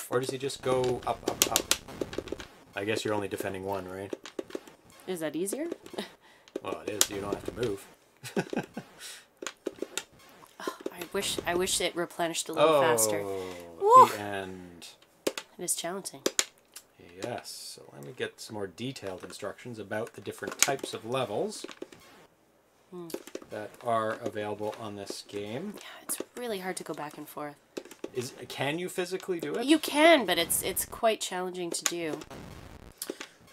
Or does he just go up, up, up? I guess you're only defending one, right? Is that easier? Well, it is. You don't have to move. I wish I wish it replenished a little oh, faster. Oh, the end. It is challenging. Yes. So let me get some more detailed instructions about the different types of levels hmm. that are available on this game. Yeah, it's really hard to go back and forth. Is can you physically do it? You can, but it's it's quite challenging to do.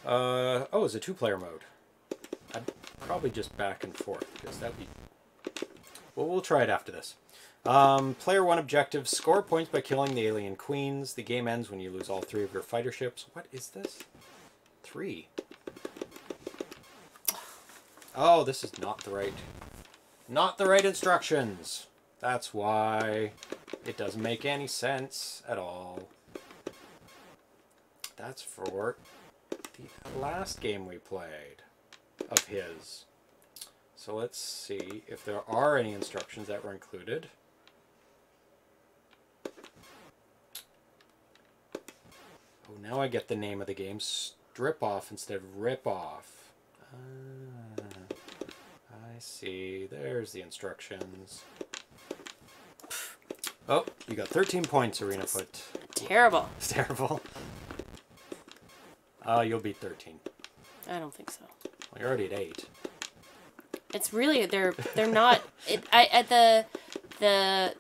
Uh oh, it's a two-player mode. I'd probably just back and forth because that'd be. Well, we'll try it after this. Um, player one objective, score points by killing the alien queens. The game ends when you lose all three of your fighter ships. What is this? Three. Oh, this is not the right... Not the right instructions. That's why it doesn't make any sense at all. That's for the last game we played of his. So let's see if there are any instructions that were included. Oh, now I get the name of the game. Strip Off instead of Rip Off. Ah, I see. There's the instructions. Oh, you got thirteen points, Arena Foot. Terrible. It's terrible. Uh, you'll beat thirteen. I don't think so. Well, you're already at eight. It's really they're they're not it, I at the the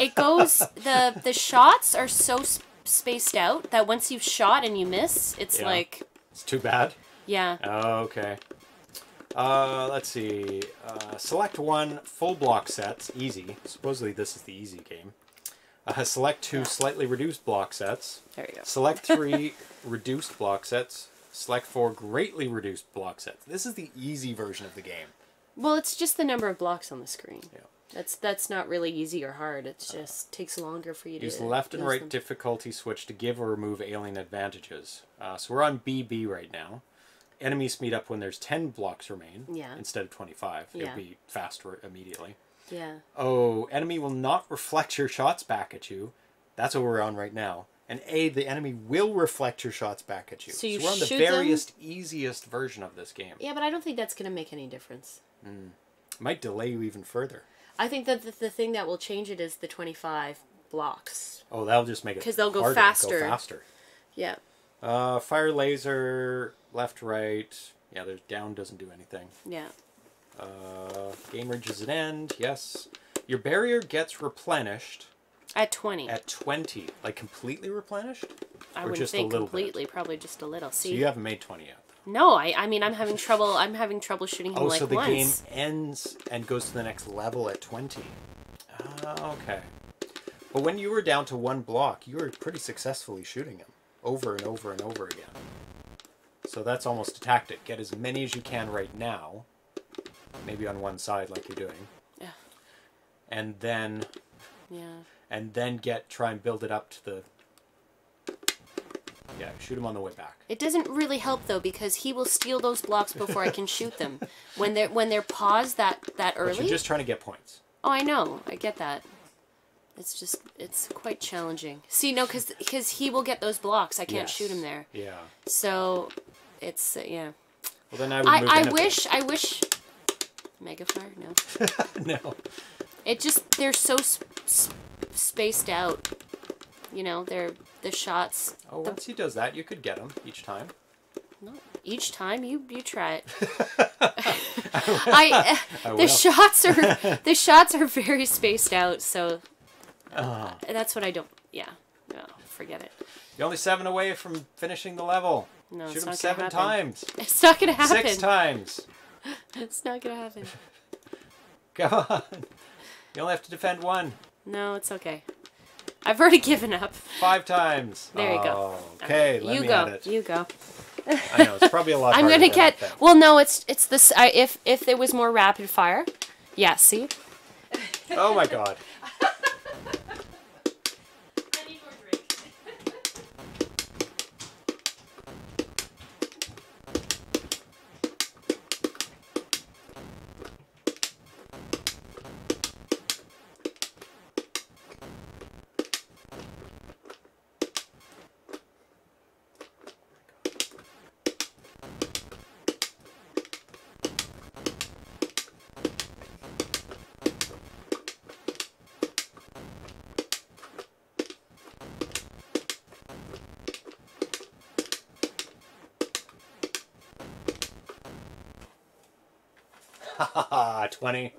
it goes the the shots are so sp spaced out that once you've shot and you miss, it's yeah. like it's too bad. Yeah. Okay. Uh, let's see. Uh, select one full block sets. Easy. Supposedly this is the easy game. Uh, select two yeah. slightly reduced block sets. There you go. Select three reduced block sets. Select four greatly reduced block sets. This is the easy version of the game. Well, it's just the number of blocks on the screen. Yeah. That's that's not really easy or hard. It just uh, takes longer for you to use left and use right them. difficulty switch to give or remove alien advantages. Uh, so we're on B B right now. Enemies meet up when there's ten blocks remain yeah. instead of twenty-five. Yeah. It'll be faster immediately. Yeah. Oh, enemy will not reflect your shots back at you. That's what we're on right now. And A, the enemy will reflect your shots back at you. So, you so we're on the veriest, easiest version of this game. Yeah, but I don't think that's going to make any difference. Mm. It might delay you even further. I think that the, the thing that will change it is the twenty-five blocks. Oh, that'll just make it harder. Because they'll go faster. go faster. Yeah. Uh, fire laser, left, right. Yeah, there's down doesn't do anything. Yeah. Uh, game range is an end. Yes. Your barrier gets replenished. At twenty. At twenty. Like completely replenished? I wouldn't say completely, bit? Probably just a little. See? So you haven't made twenty yet. No, I I mean I'm having trouble I'm having trouble shooting him oh, like once. Oh, so the once. game ends and goes to the next level at twenty. Uh, okay. But when you were down to one block, you were pretty successfully shooting him over and over and over again. So that's almost a tactic. Get as many as you can right now. Maybe on one side like you're doing. Yeah. And then Yeah. And then get try and build it up to the Yeah, shoot him on the way back. It doesn't really help though because he will steal those blocks before I can shoot them. When they're when they're paused that that early. But you're just trying to get points. Oh, I know. I get that. It's just it's quite challenging. See, no, because because he will get those blocks. I can't yes. shoot him there. Yeah. So, it's uh, yeah. Well, then I would I, move I wish I wish. Megafire? No. No. It just they're so sp sp spaced out. You know, they're the shots. Oh, once the... he does that, you could get him each time. No, each time you you try it. I, uh, I the will. shots are the shots are very spaced out, so uh, uh. that's what I don't. Yeah, no, forget it. You're only seven away from finishing the level. No, shoot it's him not seven happen. times. It's not gonna happen. Six times. It's not gonna happen. Come on, you only have to defend one. No, it's okay. I've already given up. Five times. There you go. Oh, okay, right. let you me go. Add it. You go. I know it's probably a lot. I'm gonna get. Well, no, it's it's this. Uh, if if there was more rapid fire, yeah. See. Oh my God. I need more drink. twenty.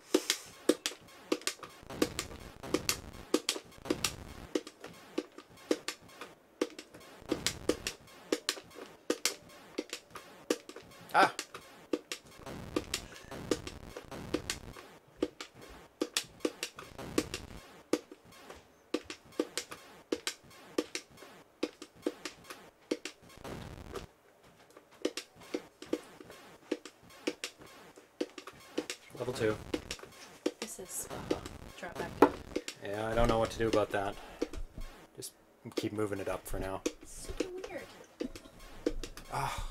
Ah. Level two. This is uh, drop back. Yeah, I don't know what to do about that. Just keep moving it up for now. It's super weird. Ah.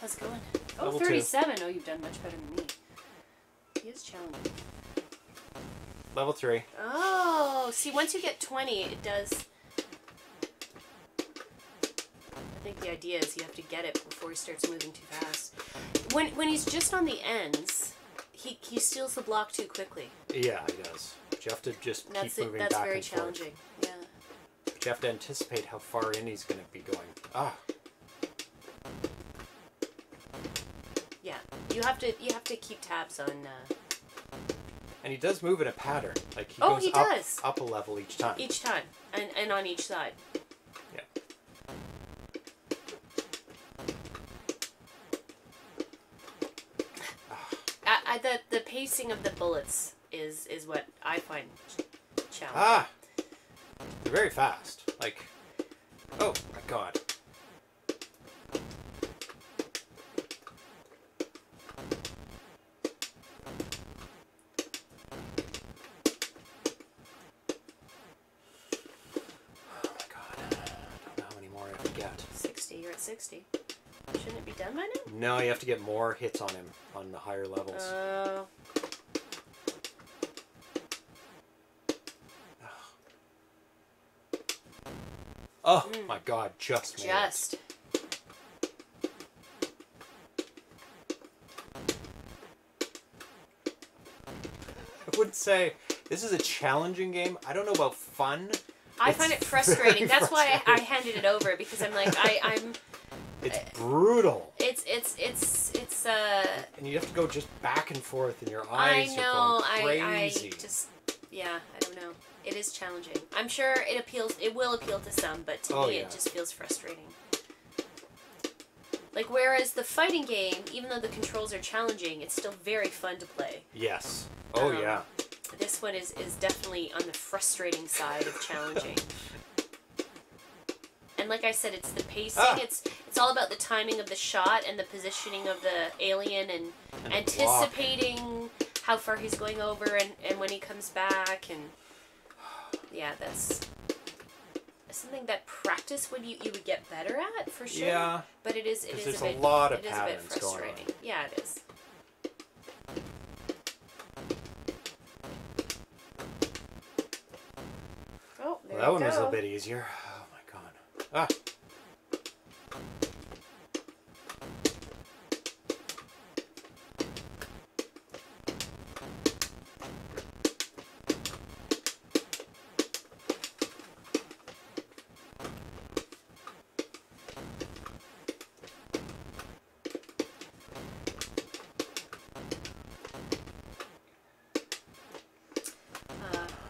How's it going? Oh, Level thirty-seven. Two. Oh, you've done much better than me. He is challenging. Level three. Oh, see, once you get twenty, it does. The idea is you have to get it before he starts moving too fast. When when he's just on the ends, he he steals the block too quickly. Yeah, he does. But you have to just that's keep it, moving that's back and forth. That's very challenging. Yeah. But you have to anticipate how far in he's going to be going. Ah. Yeah, you have to you have to keep tabs on. Uh... And he does move in a pattern. Like he oh, goes he does. Up, up a level each time. Each time, and and on each side. The, the pacing of the bullets is is what I find challenging. Ah! They're very fast. Like, oh my God. Oh my God. I don't know how many more I have to get. sixty, you're at sixty. Shouldn't it be done by now? No, you have to get more hits on him on the higher levels. Uh... Oh mm. my God! Just made just. It. would say this is a challenging game. I don't know about fun. I it's find it frustrating. That's frustrating. Why I, I handed it over, because I'm like, I, I'm... It's brutal. It's, it's, it's, it's, uh... And you have to go just back and forth, and your eyes I know, are going crazy. I, I just, yeah, I don't know. It is challenging. I'm sure it appeals, it will appeal to some, but to oh, me yeah. it just feels frustrating. Like, whereas the fighting game, even though the controls are challenging, it's still very fun to play. Yes. Oh, um, yeah. This one is, is definitely on the frustrating side of challenging. And like I said, it's the pacing. Ah. It's it's all about the timing of the shot and the positioning of the alien and, and anticipating how far he's going over and, and when he comes back. And yeah, that's something that practice would you, you would get better at for sure. Yeah. But it is it is a bit, a lot of it is a bit frustrating. Yeah, it is. Oh, there well, that one go. was a bit easier. Oh my god. Ah.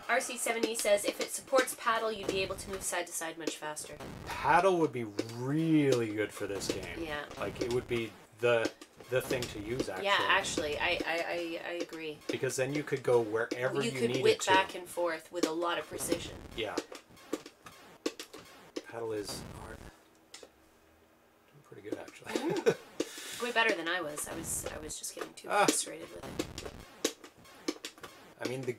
R C seventy says, if it supports paddle, you'd be able to move side to side much faster. Paddle would be really good for this game. Yeah. Like, it would be the the thing to use, actually. Yeah, actually, I, I, I agree. Because then you could go wherever you, you needed to. You could whip back and forth with a lot of precision. Yeah. Paddle is hard. I'm pretty good, actually. Mm-hmm. Way better than I was. I was, I was just getting too ah. frustrated with it. I mean, the...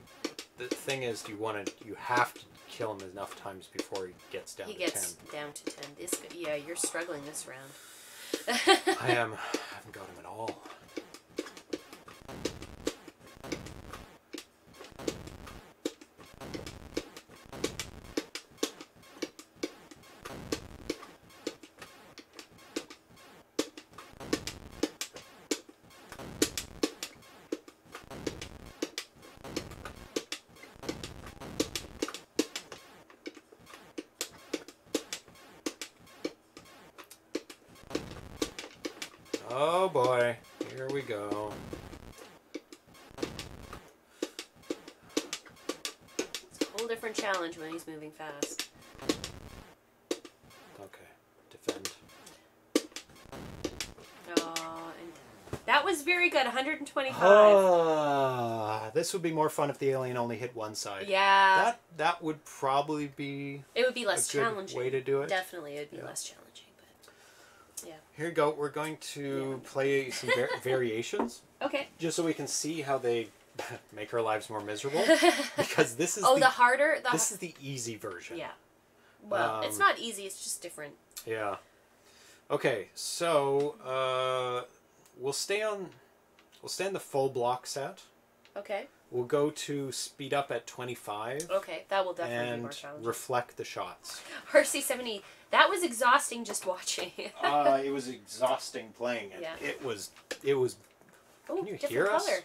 The thing is, do you want to? You have to kill him enough times before he gets down. He to gets ten. down to ten. This, yeah, you're struggling this round. I am. I haven't got him at all. Oh boy, here we go. It's a whole different challenge when he's moving fast. Okay, defend. Oh, and that was very good, one hundred twenty-five. Ah, this would be more fun if the alien only hit one side. Yeah. That that would probably be. It would be less a good challenging. Way to do it. Definitely, it would be yeah. less challenging. Yeah. Here you go. We're going to yeah. play some var variations. Okay. Just so we can see how they make our lives more miserable. Because this is oh, the, the harder. The this is the easy version. Yeah. Well, um, it's not easy. It's just different. Yeah. Okay. So uh, we'll stay on. We'll stay on the full block set. Okay. We'll go to speed up at twenty-five. Okay, that will definitely be more challenging. And reflect the shots. R C seventy, that was exhausting just watching. uh, it was exhausting playing it. Yeah. It was, it was, Ooh, can you hear color. us?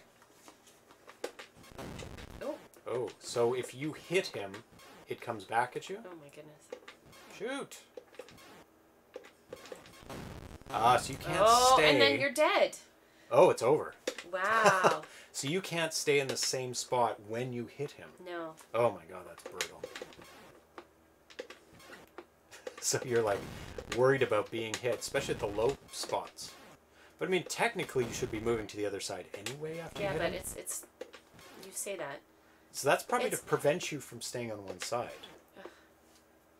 Oh. Oh, so if you hit him, it comes back at you? Oh my goodness. Shoot. Ah, uh, so you can't oh, stay. Oh, and then you're dead. Oh, it's over. Wow. So you can't stay in the same spot when you hit him. No. Oh my god, that's brutal. So you're like worried about being hit, especially at the low spots. But I mean, technically you should be moving to the other side anyway after yeah, you hit him. Yeah, but it's, it's, you say that. So that's probably it's... to prevent you from staying on one side.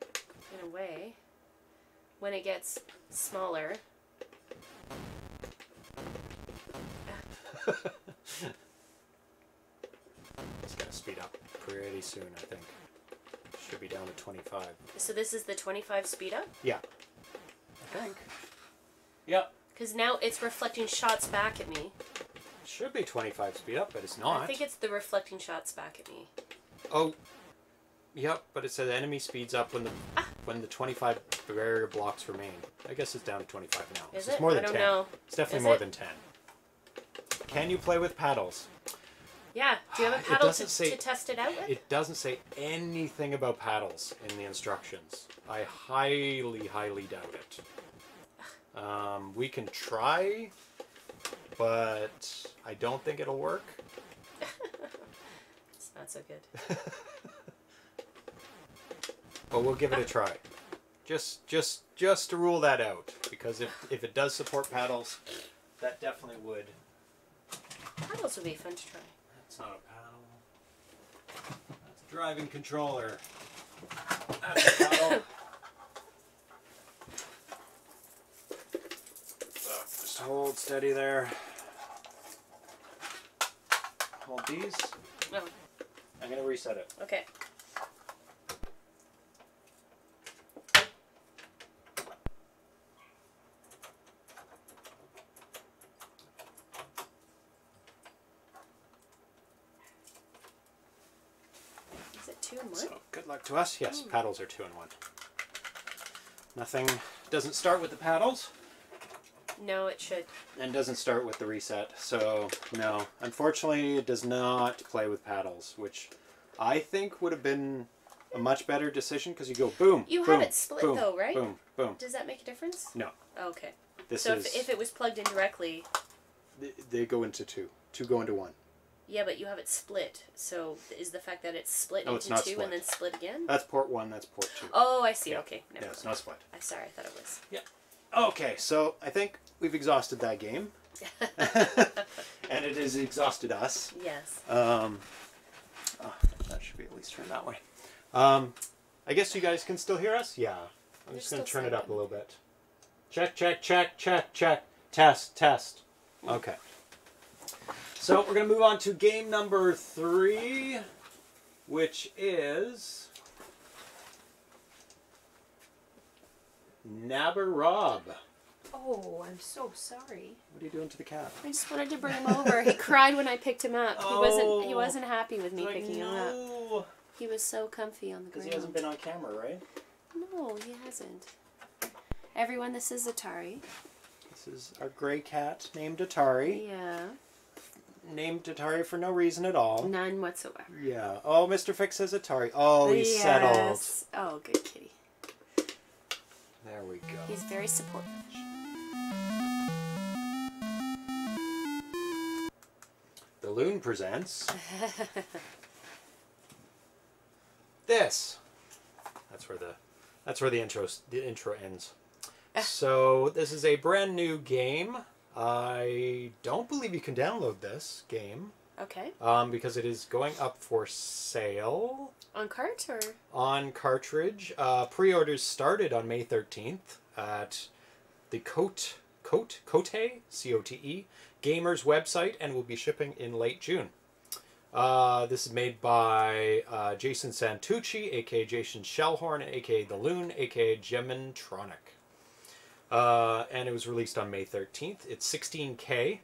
In a way. When it gets smaller. It's going to speed up pretty soon, I think. Should be down to twenty-five. So this is the twenty-five speed up? Yeah. I think. Yeah. Because now it's reflecting shots back at me. It should be twenty-five speed up, but it's not. I think it's the reflecting shots back at me. Oh. Yep, but it says enemy speeds up when the ah. when the twenty-five barrier blocks remain. I guess it's down to twenty-five now. Is so it? It's more than I don't ten. know. It's definitely is more it? than ten. Can you play with paddles? Yeah. Do you have a paddle to, say, to test it out with? It doesn't say anything about paddles in the instructions. I highly, highly doubt it. Um, we can try, but I don't think it'll work. It's not so good. But we'll give it a try. Just, just, just to rule that out, because if if it does support paddles, that definitely would. Paddles would be fun to try. That's not a paddle. That's a driving controller. That's a paddle. So, just hold steady there. Hold these. No. I'm gonna reset it. Okay. To us, yes, mm. Paddles are two and one. Nothing doesn't start with the paddles. No, it should. And doesn't start with the reset. So no, unfortunately, it does not play with paddles, which I think would have been a much better decision because you go boom. You boom, have it split boom, though, right? Boom, boom. Does that make a difference? No. Oh, okay. This so is, if, if it was plugged in directly, they, they go into two. Two go into one. Yeah, but you have it split, so is the fact that it's split no, into it's two split. And then split again? That's port one, that's port two. Oh, I see, yeah. Okay. No, yeah, it's not split. I'm sorry, I thought it was. Yeah. Okay, so I think we've exhausted that game. And it has exhausted us. Yes. Um, oh, that should be at least turned that way. Um, I guess you guys can still hear us? Yeah. I'm They're just going to turn sleeping. It up a little bit. Check, check, check, check, check. Test, test. Okay. So we're going to move on to game number three, which is Knabber Rob. Oh, I'm so sorry. What are you doing to the cat? I just wanted to bring him over. He cried when I picked him up. Oh, he wasn't he wasn't happy with me picking him up. He was so comfy on the ground. Because he hasn't been on camera, right? No, he hasn't. Everyone, this is Atari. This is our gray cat named Atari. Yeah. Named Atari for no reason at all. None whatsoever. Yeah. Oh, Mister Fix says Atari. Oh, he's yes. settled. Oh, good kitty. There we go. He's very supportive. The Loon presents... this. That's where the that's where the intro, the intro ends. So, this is a brand new game. I don't believe you can download this game. Okay. Um, because it is going up for sale. On cart or? On cartridge. Uh, pre-orders started on May thirteenth at the Cote, Cote, Cote, C O T E, Gamers website and will be shipping in late June. Uh, this is made by uh, Jason Santucci, a k a. Jason Shellhorn, a k a. The Loon, a k a. Gemintronic. Uh, and it was released on May thirteenth. It's sixteen K.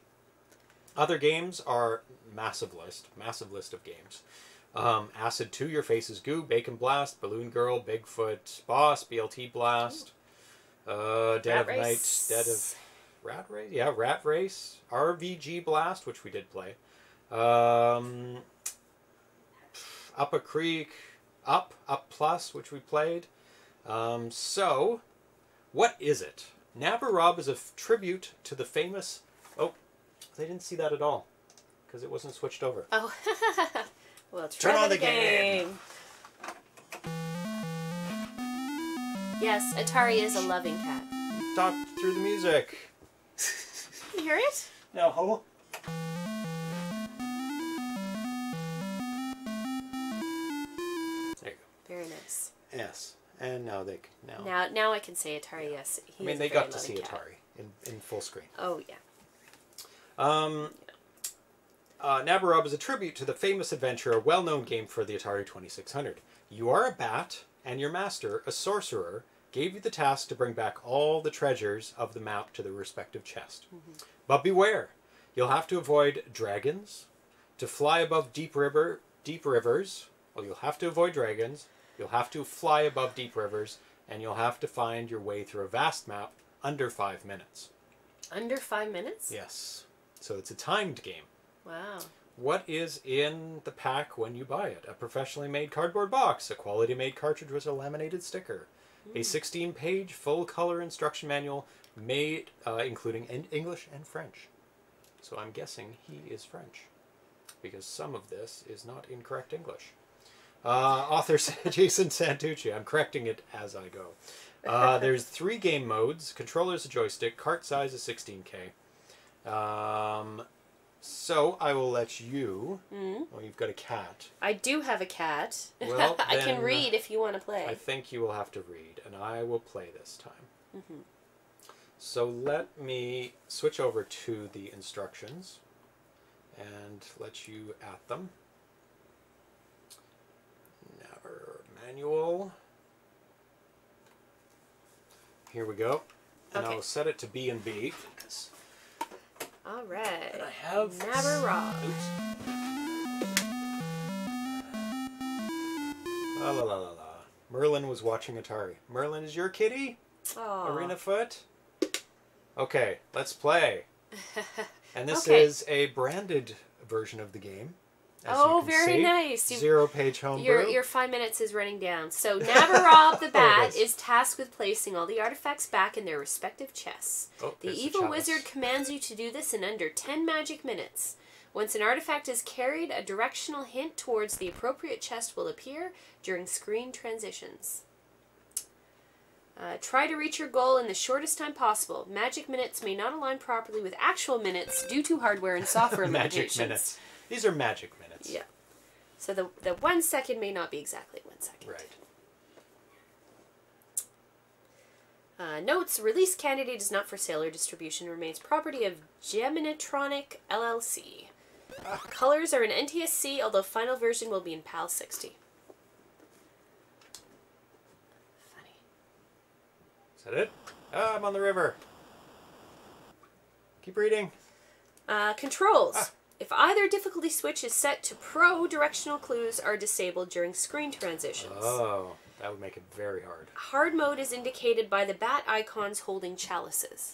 Other games are massive list, massive list of games. Um, Acid two, Your Face is Goo, Bacon Blast, Balloon Girl, Bigfoot, Boss, B L T Blast, uh, Dead of Night, Dead of... Rat Race? Yeah, Rat Race, R V G Blast, which we did play, um, Up a Creek, Up, Up Plus, which we played. Um, so... What is it? Knabber Rob is a tribute to the famous... Oh, they didn't see that at all, because it wasn't switched over. Oh, well, turn on the game. game! Yes, Atari is a loving cat. Talk through the music. You hear it? No. There you go. Very nice. Yes. And now they can, now. Now, now I can say Atari. Yes, he I mean they got to see cat. Atari in, in full screen. Oh yeah. Um, yeah. Uh, Knabber Rob is a tribute to the famous adventure, a well-known game for the Atari Twenty Six Hundred. You are a bat, and your master, a sorcerer, gave you the task to bring back all the treasures of the map to their respective chest. Mm-hmm. But beware, you'll have to avoid dragons, to fly above deep river, deep rivers. Well, you'll have to avoid dragons. You'll have to fly above deep rivers, and you'll have to find your way through a vast map under five minutes. Under five minutes? Yes. So it's a timed game. Wow. what is in the pack when you buy it? A professionally made cardboard box, a quality made cartridge with a laminated sticker, mm. a sixteen page full color instruction manual made uh, including in English and French. So I'm guessing he is French, because some of this is not in correct English. Uh, author Jason Santucci. I'm correcting it as I go. Uh, there's three game modes. Controller's a joystick. Cart size is sixteen K. Um, so I will let you... Mm. Well, you've got a cat. I do have a cat. Well, I can read if you want to play. I think you will have to read, and I will play this time. Mm-hmm. So let me switch over to the instructions and let you at them. Knabber manual. Here we go. And okay. I will set it to B and B. All right. And I have Knabber Rob. Oops. La la la la la. Merlin was watching Atari. Merlin is your kitty? Aww. Arena Foot. Okay, let's play. And this okay. is a branded version of the game. As oh, very see. nice. Zero-Page Homebrew. Your, your five minutes is running down. So Knabber Rob the Bat oh, is tasked with placing all the artifacts back in their respective chests. Oh, the evil the wizard commands you to do this in under ten magic minutes. Once an artifact is carried, a directional hint towards the appropriate chest will appear during screen transitions. Uh, try to reach your goal in the shortest time possible. Magic minutes may not align properly with actual minutes due to hardware and software magic limitations. Magic minutes. These are magic minutes. Yeah. So the, the one second may not be exactly one second. Right. Uh, notes, release candidate is not for sale or distribution, remains property of Gemintronic L L C. Uh. Colors are in N T S C, although final version will be in PAL sixty. Is that it? Ah, I'm on the river. Keep reading. Uh, controls. Ah. If either difficulty switch is set to pro, directional clues are disabled during screen transitions. Oh, that would make it very hard. Hard mode is indicated by the bat icons holding chalices.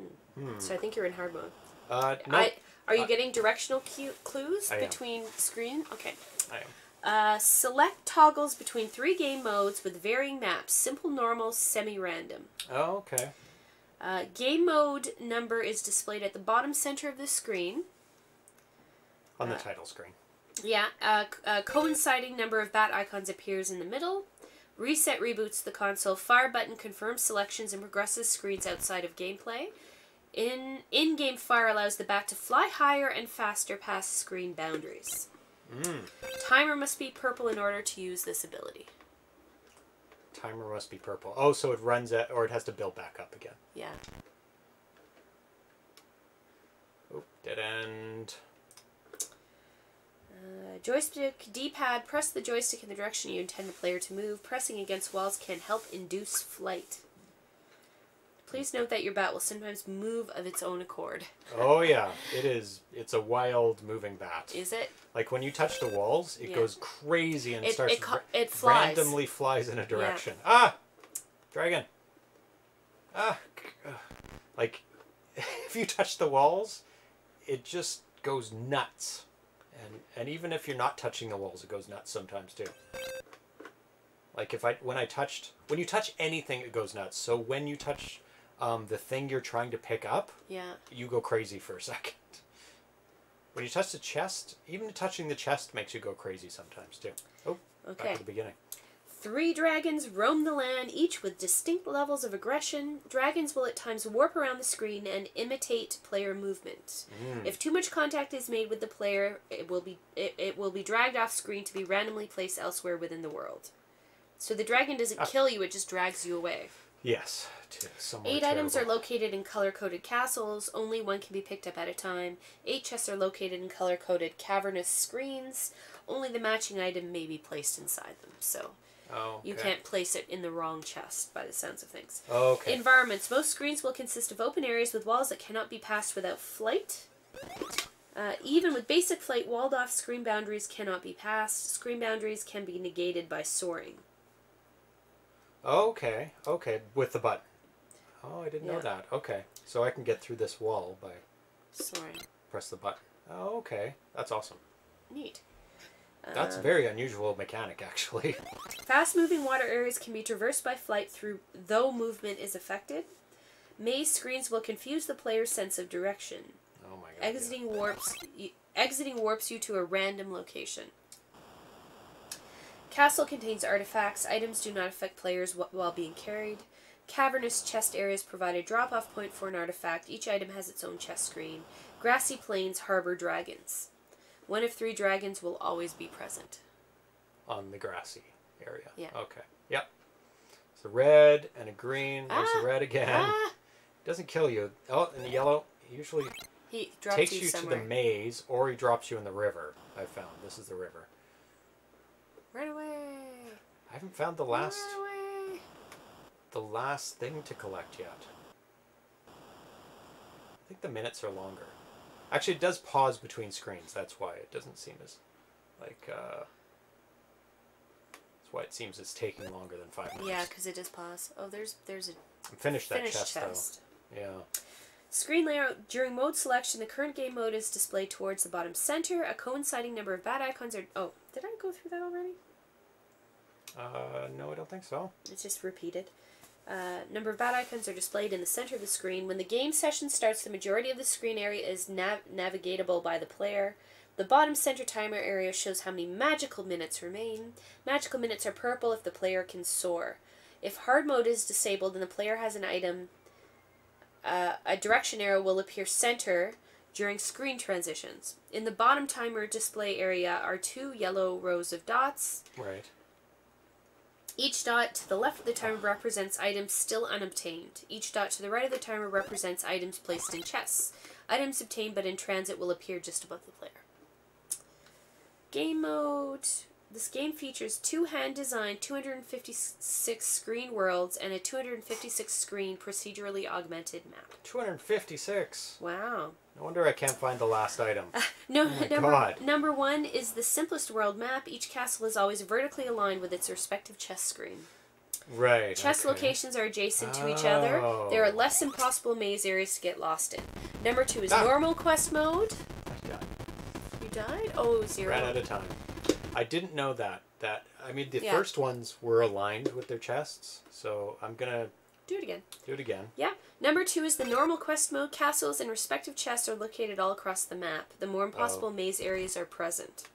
Hmm. Hmm. So I think you're in hard mode. Uh, no. I, are you uh, getting directional cu clues I between am. screen? Okay. I am. Uh, select toggles between three game modes with varying maps. Simple, normal, semi-random. Oh, okay. Uh, game mode number is displayed at the bottom center of the screen. On the uh, title screen. Yeah. Uh, a coinciding number of bat icons appears in the middle. Reset reboots the console. Fire button confirms selections and progresses screens outside of gameplay. In, in-game fire allows the bat to fly higher and faster past screen boundaries. Mm. Timer must be purple in order to use this ability. Timer must be purple. Oh, so it runs at, or it has to build back up again. Yeah. Oh, dead end. Uh, joystick, D-pad. Press the joystick in the direction you intend the player to move. Pressing against walls can help induce flight. Please note that your bat will sometimes move of its own accord. Oh yeah, it is. It's a wild moving bat. Is it? Like when you touch the walls, it yeah. goes crazy and it, starts. It, it flies. Randomly flies in a direction. Yeah. Ah, dragon. Ah, like if you touch the walls, it just goes nuts, and and even if you're not touching the walls, it goes nuts sometimes too. Like if I when I touched when you touch anything, it goes nuts. So when you touch Um, the thing you're trying to pick up, yeah. you go crazy for a second. When you touch the chest, even touching the chest makes you go crazy sometimes too. Oh, okay. Back to the beginning. Three dragons roam the land, each with distinct levels of aggression. Dragons will at times warp around the screen and imitate player movement. Mm. If too much contact is made with the player, it will be it, it will be dragged off screen to be randomly placed elsewhere within the world. So the dragon doesn't ah. kill you, it just drags you away. Yes. Eight terrible. items are located in color-coded castles. Only one can be picked up at a time. Eight chests are located in color-coded cavernous screens. Only the matching item may be placed inside them. So oh, okay. you can't place it in the wrong chest by the sounds of things. Oh, okay. Environments. Most screens will consist of open areas with walls that cannot be passed without flight. Uh, even with basic flight, walled-off screen boundaries cannot be passed. Screen boundaries can be negated by soaring. Okay, okay, with the button. Oh, I didn't yeah. know that. Okay, so I can get through this wall by Sorry. press the button. Oh, okay. That's awesome. Neat. That's a um, very unusual mechanic, actually. Fast-moving water areas can be traversed by flight through, though movement is affected. Maze screens will confuse the player's sense of direction. Oh my god. Exiting yeah. warps you, exiting warps you to a random location. Castle contains artifacts. Items do not affect players wh while being carried. Cavernous chest areas provide a drop-off point for an artifact. Each item has its own chest screen. Grassy plains harbor dragons. One of three dragons will always be present. On the grassy area. Yeah. Okay. Yep. It's a red and a green. There's ah, a red again. Ah. Doesn't kill you. Oh, and the yellow usually he takes you, you to the maze, or he drops you in the river, I've found. This is the river. Right away. I haven't found the last... Right away. The last thing to collect yet. I think the minutes are longer. Actually, it does pause between screens. That's why it doesn't seem as, like, uh... that's why it seems it's taking longer than five minutes. Yeah, because it does pause. Oh, there's there's a... I finished that finished chest, chest, though. Yeah. Screen layout. During mode selection, the current game mode is displayed towards the bottom center. A coinciding number of bad icons are... Oh, did I go through that already? Uh, no, I don't think so. It's just repeated. Uh, number of bad icons are displayed in the center of the screen. When the game session starts, the majority of the screen area is nav navigatable by the player. The bottom center timer area shows how many magical minutes remain. Magical minutes are purple if the player can soar. If hard mode is disabled and the player has an item, uh, a direction arrow will appear center during screen transitions. In the bottom timer display area are two yellow rows of dots. Right. Each dot to the left of the timer represents items still unobtained. Each dot to the right of the timer represents items placed in chests. Items obtained but in transit will appear just above the player. Game mode. This game features two hand-designed two hundred fifty-six screen worlds and a two hundred fifty-six screen procedurally augmented map. two hundred fifty-six? Wow. No wonder I can't find the last item. Uh, no, oh number, God. number one is the simplest world map. Each castle is always vertically aligned with its respective chess screen. Right. Chess okay. locations are adjacent to oh. each other. There are less impossible maze areas to get lost in. Number two is ah. normal quest mode. I died. You died? Oh, zero. Ran out of time. I didn't know that. That I mean, the yeah. first ones were aligned with their chests, so I'm gonna... Do it again. Do it again. Yeah. Number two is the normal quest mode. Castles and respective chests are located all across the map. The more impossible oh. maze areas are present.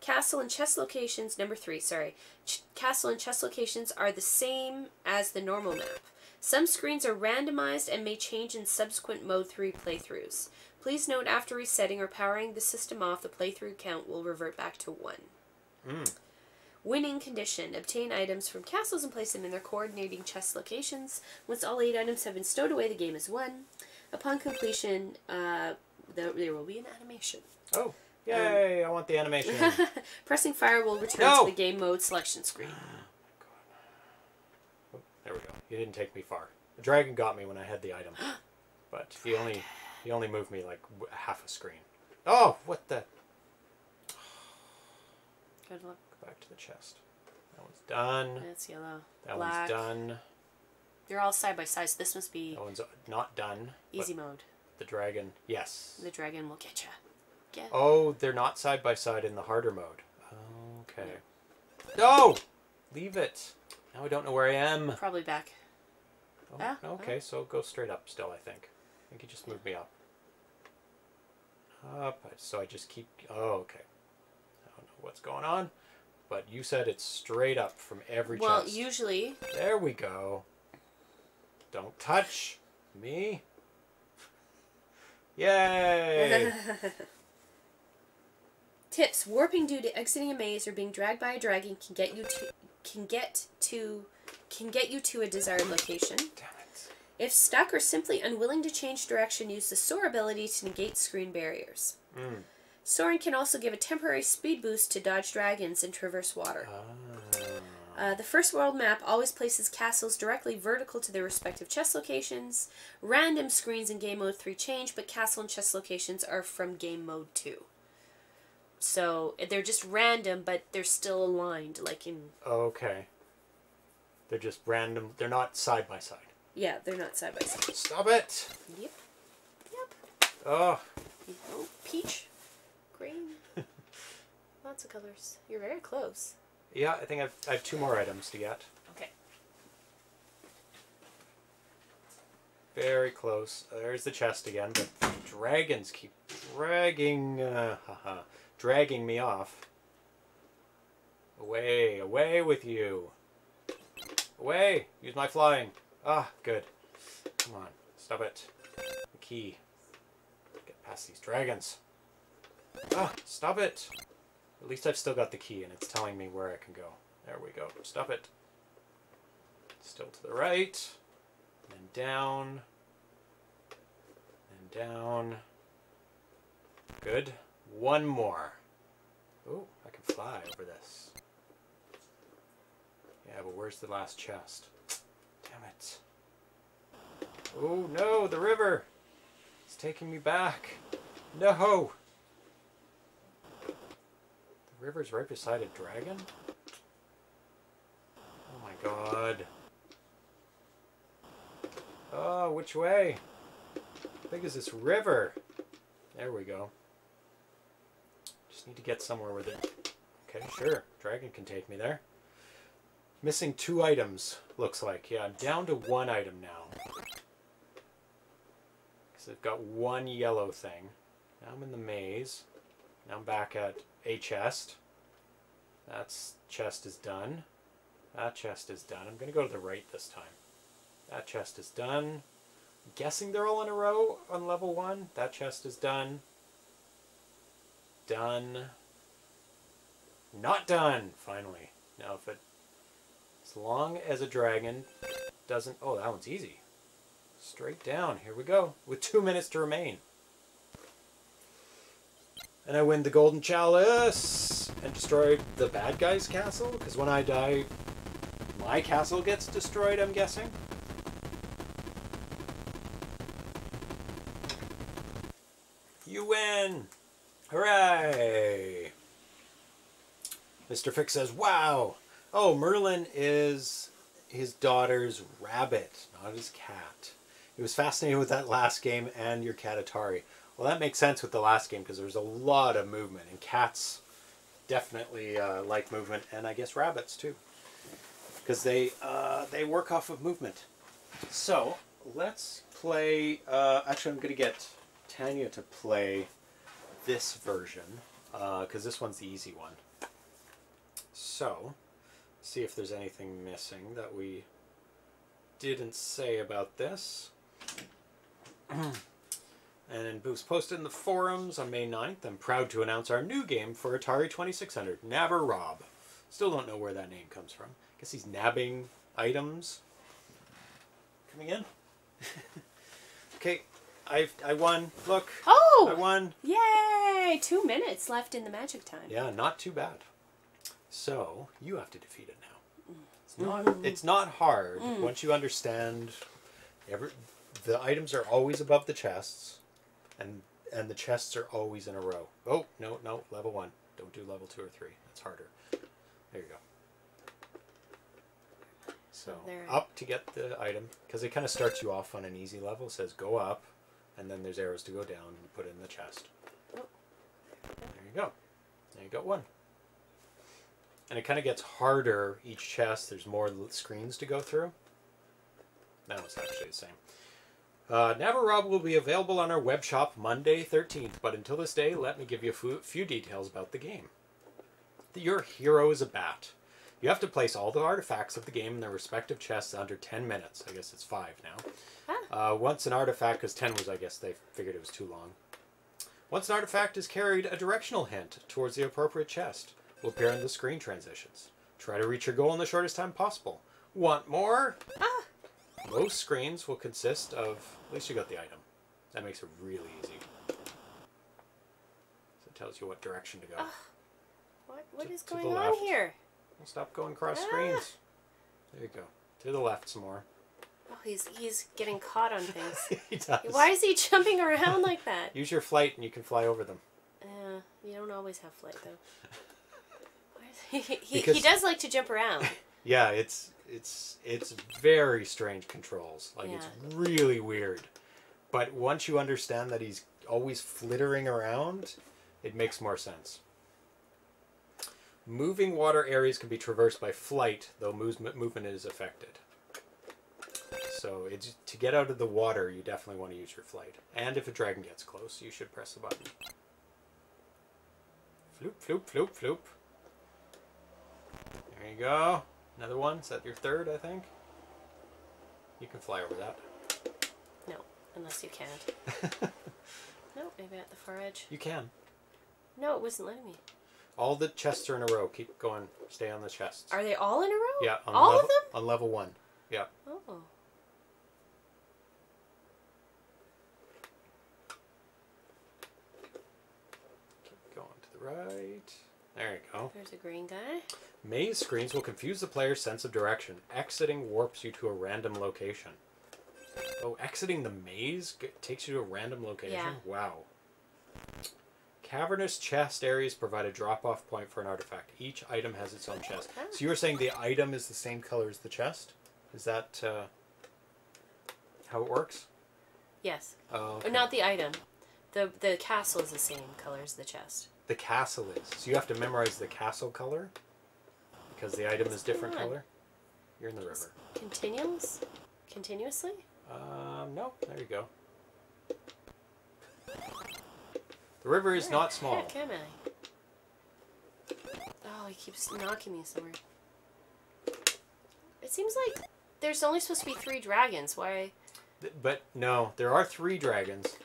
Castle and chest locations... Number three, sorry. Ch castle and chest locations are the same as the normal map. Some screens are randomized and may change in subsequent Mode three playthroughs. Please note, after resetting or powering the system off, the playthrough count will revert back to one. Mm. Winning condition. Obtain items from castles and place them in their coordinating chest locations. Once all eight items have been stowed away, the game is won. Upon completion, uh, there will be an animation. Oh, yay! Um, I want the animation. Pressing fire will return no! to the game mode selection screen. Oh, there we go. You didn't take me far. The dragon got me when I had the item. But he only... He only moved me like half a screen. Oh, what the? Good luck. Go back to the chest. That one's done. That's yellow. That Black. one's done. They're all side by side, so this must be... That one's not done. Easy mode. The dragon, yes. The dragon will get you. Get oh, they're not side by side in the harder mode. Okay. No! Yeah. Oh! Leave it. Now I don't know where I am. Probably back. Oh, ah, okay, ah. so go straight up still, I think. I think he just moved me up. Up, so I just keep... Oh, okay. I don't know what's going on, but you said it's straight up from every well, chest. Well, usually... There we go. Don't touch me. Yay! Tips. Warping due to exiting a maze or being dragged by a dragon can get you to... Can get to... Can get you to a desired location. Damn. If stuck or simply unwilling to change direction, use the soar ability to negate screen barriers. Mm. Soaring can also give a temporary speed boost to dodge dragons and traverse water. Ah. Uh, the first world map always places castles directly vertical to their respective chess locations. Random screens in Game Mode three change, but castle and chess locations are from Game Mode two. So they're just random, but they're still aligned, like in... Okay. They're just random. They're not side by side. Yeah, they're not side by side. Stop it! Yep. Yep. Oh, pe oh, peach, green, lots of colors. You're very close. Yeah, I think I've, I have two more items to get. Okay. Very close. There's the chest again, but dragons keep dragging, uh, haha, dragging me off. Away, away with you. Away! Use my flying. Ah, good. Come on, stop it. The key. Get past these dragons. Ah, stop it! At least I've still got the key and it's telling me where I can go. There we go. Stop it. Still to the right. And down. And down. Good. One more. Ooh, I can fly over this. Yeah, but where's the last chest? Damn it. Oh no, the river! It's taking me back. No! The river's right beside a dragon? Oh my god. Oh, which way? How big is this river? There we go. Just need to get somewhere with it. Okay, sure. Dragon can take me there. Missing two items, looks like. Yeah, I'm down to one item now. Because I've got one yellow thing. Now I'm in the maze. Now I'm back at a chest. That chest is done. That chest is done. I'm going to go to the right this time. That chest is done. I'm guessing they're all in a row on level one. That chest is done. Done. Not done, finally. Now if it... As long as a dragon doesn't... Oh, that one's easy. Straight down. Here we go. With two minutes to remain. And I win the golden chalice and destroy the bad guy's castle. Because when I die, my castle gets destroyed, I'm guessing. You win! Hooray! Mister Fix says, wow! Oh, Merlin is his daughter's rabbit, not his cat. It was fascinating with that last game and your cat Atari. Well, that makes sense with the last game because there was a lot of movement, and cats definitely uh, like movement, and I guess rabbits too, because they uh, they work off of movement. So let's play. Uh, actually, I'm going to get Tanya to play this version because uh, this one's the easy one. So. See if there's anything missing that we didn't say about this. And Boof's posted in the forums on May ninth. I'm proud to announce our new game for Atari twenty-six hundred, Knabber Rob. Still don't know where that name comes from. I guess he's nabbing items. Coming in. Okay, I've, I won. Look. Oh! I won. Yay! Two minutes left in the magic time. Yeah, not too bad. So, you have to defeat it now. It's not, mm. it's not hard. Mm. Once you understand, every, the items are always above the chests, and and the chests are always in a row. Oh, no, no, level one. Don't do level two or three. That's harder. There you go. So, there. Up to get the item, because it kind of starts you off on an easy level. It says go up, and then there's arrows to go down and put it in the chest. Oh. There you go. Now you got one. And it kind of gets harder each chest. There's more screens to go through. That was actually the same. Uh, Knabber Rob will be available on our web shop Monday the thirteenth, but until this day, let me give you a few details about the game. Your hero is a bat. You have to place all the artifacts of the game in their respective chests under ten minutes. I guess it's five now. Huh? Uh, once an artifact, because ten was, I guess, they figured it was too long. Once an artifact is carried, a directional hint towards the appropriate chest will appear in the screen transitions. Try to reach your goal in the shortest time possible. Want more? Ah. Most screens will consist of... At least you got the item. That makes it really easy. So it tells you what direction to go. Ah. What? What to, is going on left. Here? Well, stop going cross ah. screens. There you go. To the left some more. Oh, he's, he's getting caught on things. He does. Why is he jumping around like that? Use your flight and you can fly over them. Uh, you don't always have flight, though. He, he, because, he does like to jump around. Yeah, it's it's it's very strange controls. Like yeah. It's really weird. But once you understand that he's always flittering around, it makes more sense. Moving water areas can be traversed by flight, though movement is affected. So it's, to get out of the water, you definitely want to use your flight. And if a dragon gets close, you should press the button. Floop, floop, floop, floop. There you go. Another one. Is that your third, I think? You can fly over that. No, unless you can't. No, maybe at the far edge. You can. No, it wasn't letting me. All the chests are in a row. Keep going. Stay on the chests. Are they all in a row? Yeah. On all level, of them? On level one. Yeah. Oh. Keep going to the right. There you go. There's a green guy. Maze screens will confuse the player's sense of direction. Exiting warps you to a random location. Oh, exiting the maze takes you to a random location? Yeah. Wow. Cavernous chest areas provide a drop-off point for an artifact. Each item has its own chest. So you were saying the item is the same color as the chest? Is that uh, how it works? Yes. Oh, okay. Or not the item. The, the castle is the same color as the chest. The castle is. So you have to memorize the castle color? Because the item is different color? You're in the river. Continues? Continuously? Um, no. There you go. The river is not small. Where am I? Oh, he keeps knocking me somewhere. It seems like there's only supposed to be three dragons. Why? But no, there are three dragons,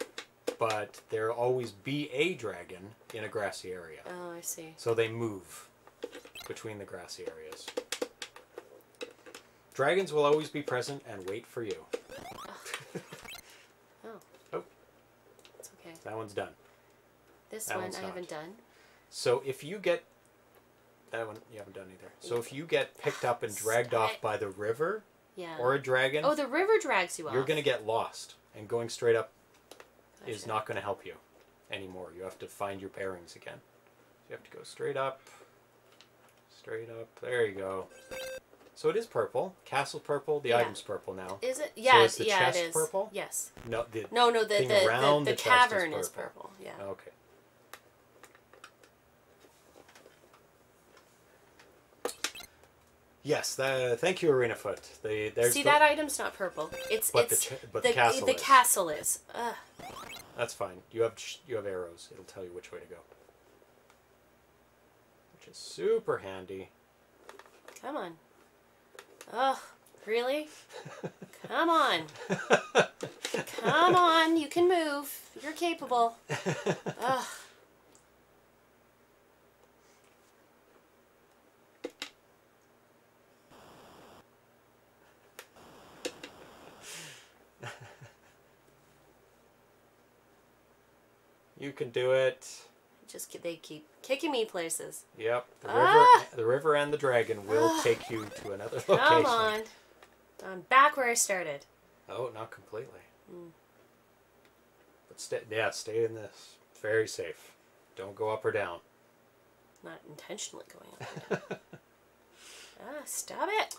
but there'll always be a dragon in a grassy area. Oh, I see. So they move between the grassy areas. Dragons will always be present and wait for you. Oh. Oh. It's okay. That one's done. This that one I not. haven't done. So if you get... That one you haven't done either. So if you get picked up and dragged I, off by the river yeah. or a dragon... Oh, the river drags you off. You're going to get lost. And going straight up gotcha. is not going to help you anymore. You have to find your bearings again. So you have to go straight up. Straight up. There you go. So it is purple. Castle purple. The yeah. item's purple now. Is it? Yeah, so is the yeah, chest it is. purple? Yes. No, the, no, no, the, the, the, the, the cavern is purple. is purple. Yeah. Okay. Yes, the, thank you, Arena Foot. The, See, the, that item's not purple. It's but it's the, but the, the castle. The is. castle is. Ugh. That's fine. You have you have arrows. It'll tell you which way to go, which is super handy. Come on. Ugh, really? Come on. Come on. You can move. You're capable. Ugh. You can do it. Just they keep kicking me places. Yep. The, ah! river, the river and the dragon will ah! take you to another location. Come on. I'm back where I started. Oh, not completely. Mm. But stay, yeah, stay in this. Very safe. Don't go up or down. Not intentionally going up or down. Ah, stop it.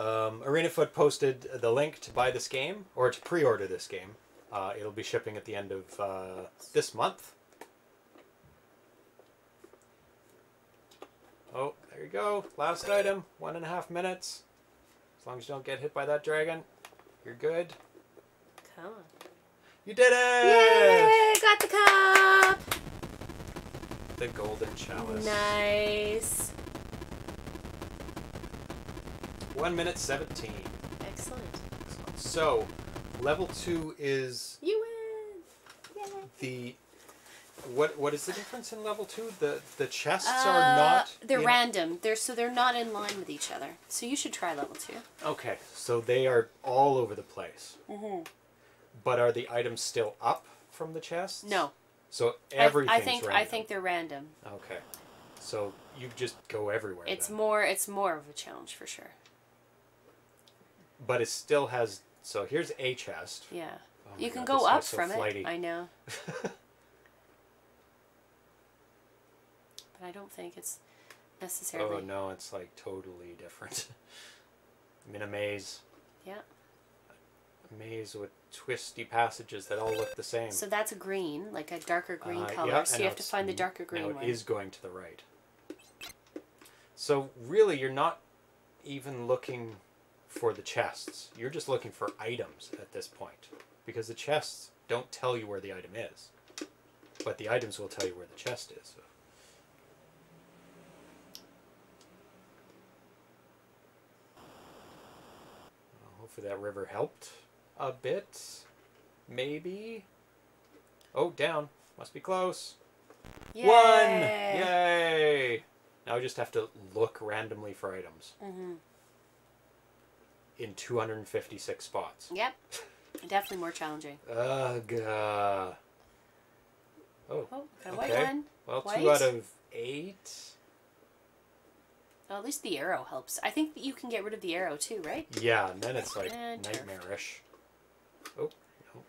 Um, ArenaFoot posted the link to buy this game, or to pre-order this game. Uh, it'll be shipping at the end of uh, this month. Oh, there you go. Last item. One and a half minutes. As long as you don't get hit by that dragon, you're good. Come on. You did it! Yay! Got the cup! The golden chalice. Nice. one minute seventeen. Excellent. So... Level two is you win. Yay. the what what is the difference in level two? The the chests uh, are not they're in, random. They're so they're not in line with each other. So you should try level two. Okay. So they are all over the place. Mm-hmm. But are the items still up from the chests? No. So everything's I, I think random. I think they're random. Okay. So you just go everywhere. It's then. more it's more of a challenge for sure. But it still has So here's a chest. Yeah. Oh you can God, go up so from flighty. it. I know. But I don't think it's necessarily... Oh, no, it's like totally different. I'm in a maze. Yeah. maze with twisty passages that all look the same. So that's a green, like a darker green uh, color. Yeah, so you have to find the darker green one. It is going to the right. So really, you're not even looking for the chests. You're just looking for items at this point, because the chests don't tell you where the item is, but the items will tell you where the chest is. So. Hopefully that river helped a bit. Maybe. Oh, down. Must be close. Yay. One! Yay! Now I just have to look randomly for items. Mm-hmm. In two hundred fifty-six spots. Yep. Definitely more challenging. Ugh. Uh, oh. Oh, got a white okay. one. Well, white. Two out of eight. Well, at least the arrow helps. I think that you can get rid of the arrow too, right? Yeah, and then it's like and nightmarish. Turf. Oh, no.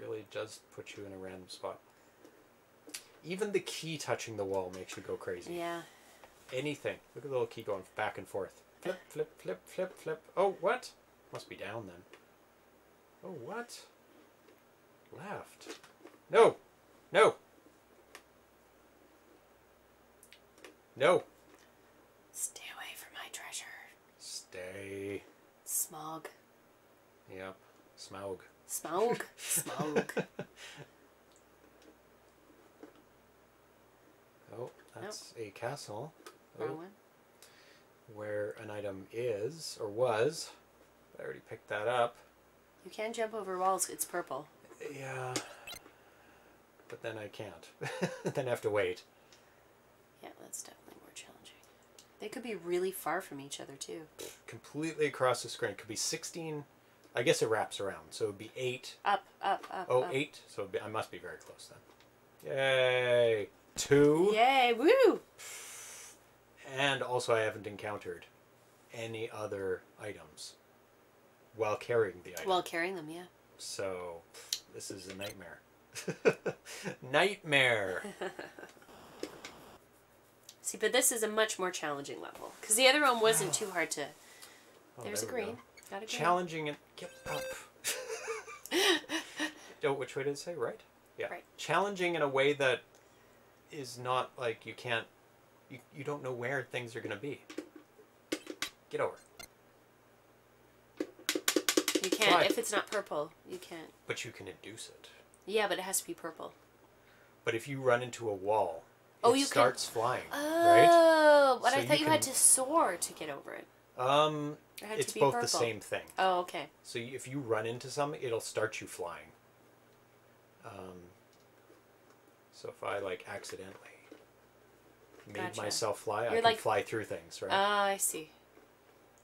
Really does put you in a random spot. Even the key touching the wall makes you go crazy. Yeah. Anything. Look at the little key going back and forth. Flip, flip, flip, flip, flip. Oh, what? Must be down then. Oh, what? Left. No! No! No! Stay away from my treasure. Stay. Smog. Yep. Smaug. Smaug. Smaug. Oh, that's nope. a castle. Oh. Wrong one. Where an item is, or was. I already picked that up. You can jump over walls. It's purple. Yeah. But then I can't. Then I have to wait. Yeah, that's definitely more challenging. They could be really far from each other, too. Completely across the screen. It could be sixteen. I guess it wraps around, so it would be eight. Up, up, up, Oh, up. eight. So it'd be, I must be very close, then. Yay! Two. Yay, woo! And also I haven't encountered any other items while carrying the item. While carrying them, yeah. So, this is a nightmare. Nightmare! See, but this is a much more challenging level. Because the other one wasn't too hard to... Oh, There's there a green. Go. Got a green. Challenging and... Get up. Oh, which way did it say? Right? Yeah. Right. Challenging in a way that is not like you can't... You, you don't know where things are going to be. Get over. You can't. Why? If it's not purple, you can't. But you can induce it. Yeah, but it has to be purple. But if you run into a wall... It oh, you starts can... flying, oh, right? Oh, but so I thought you, you can... had to soar to get over it. Um, it had it's to be both purple. The same thing. Oh, okay. So if you run into something, it'll start you flying. Um, so if I, like, accidentally made gotcha. myself fly, You're I can like... fly through things, right? Ah, uh, I see.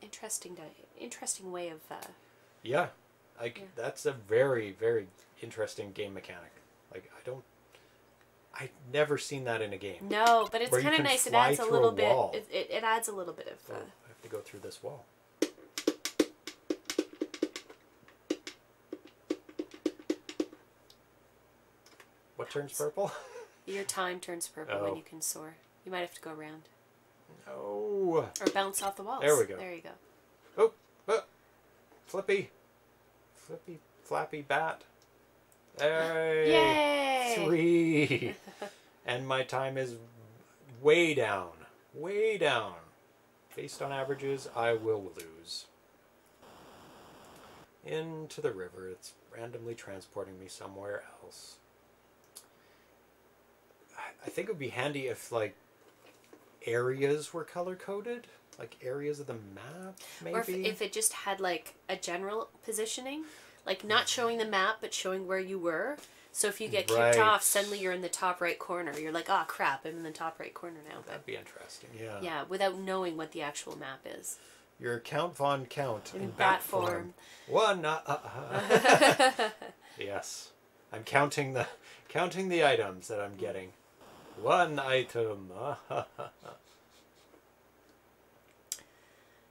Interesting interesting way of... Uh... Yeah. Like, yeah. That's a very, very interesting game mechanic. Like, I don't... I've never seen that in a game. No, but it's kind of nice. It adds a little bit. It, it, it adds a little bit of. Uh, oh, I have to go through this wall. What turns purple? Your time turns purple oh. when you can soar. You might have to go around. No. Or bounce off the walls. There we go. There you go. Oh, oh. Flippy, flippy, flappy bat. Hey, yay! Three. And my time is way down. Way down. Based on averages, I will lose. Into the river. It's randomly transporting me somewhere else. I think it would be handy if, like, areas were color-coded. Like, areas of the map, maybe? Or if, if it just had, like, a general positioning. Like, not showing the map, but showing where you were. So if you get kicked right. off, suddenly you're in the top right corner. You're like, oh, crap, I'm in the top right corner now. But that'd be interesting, yeah. Yeah, without knowing what the actual map is. You're Count Von Count in, in bat form. form. One, uh, uh, uh. Yes. I'm counting the counting the items that I'm getting. One item.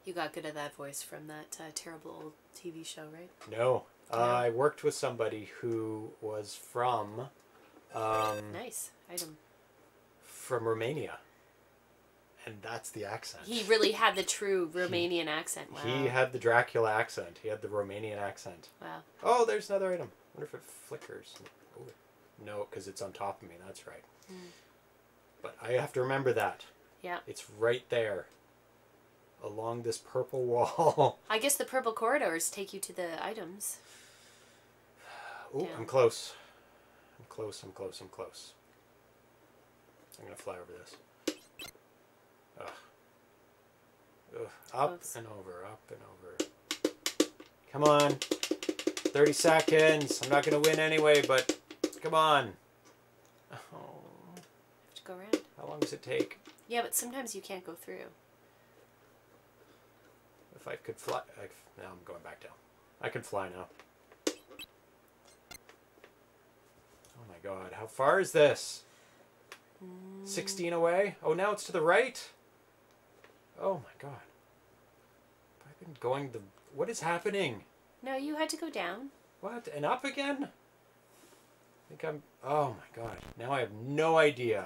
You got good at that voice from that uh, terrible old T V show, right? No. Uh, yeah. I worked with somebody who was from... Um, nice. Item. From Romania. and that's the accent. He really had the true Romanian he, accent. Wow. He had the Dracula accent. He had the Romanian accent. Wow. Oh, there's another item. I wonder if it flickers. Oh, no, because it's on top of me. That's right. Mm. But I have to remember that. Yeah. It's right there. Along this purple wall. I guess the purple corridors take you to the items. Oh, I'm close. I'm close, I'm close, I'm close. I'm going to fly over this. Ugh. Ugh. Up close. And over, up and over. Come on. thirty seconds. I'm not going to win anyway, but come on. Oh. I have to go around. How long does it take? Yeah, but sometimes you can't go through. If I could fly, I, now I'm going back down. I can fly now. Oh my god, how far is this? Mm. sixteen away? Oh, now it's to the right? Oh my god. I've been going the... What is happening? No, you had to go down. What? And up again? I think I'm... Oh my god. Now I have no idea.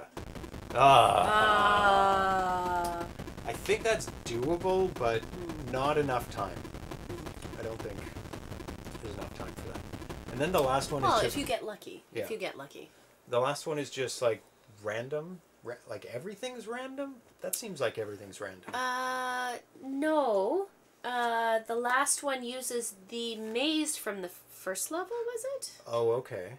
Ah. Uh. I think that's doable, but not enough time. I don't think there's enough time for that. And then the last one well, is just... Well, if you get lucky. Yeah. If you get lucky. The last one is just, like, random. Ra like, everything's random? That seems like everything's random. Uh, no. Uh, the last one uses the maze from the first level, was it? Oh, okay.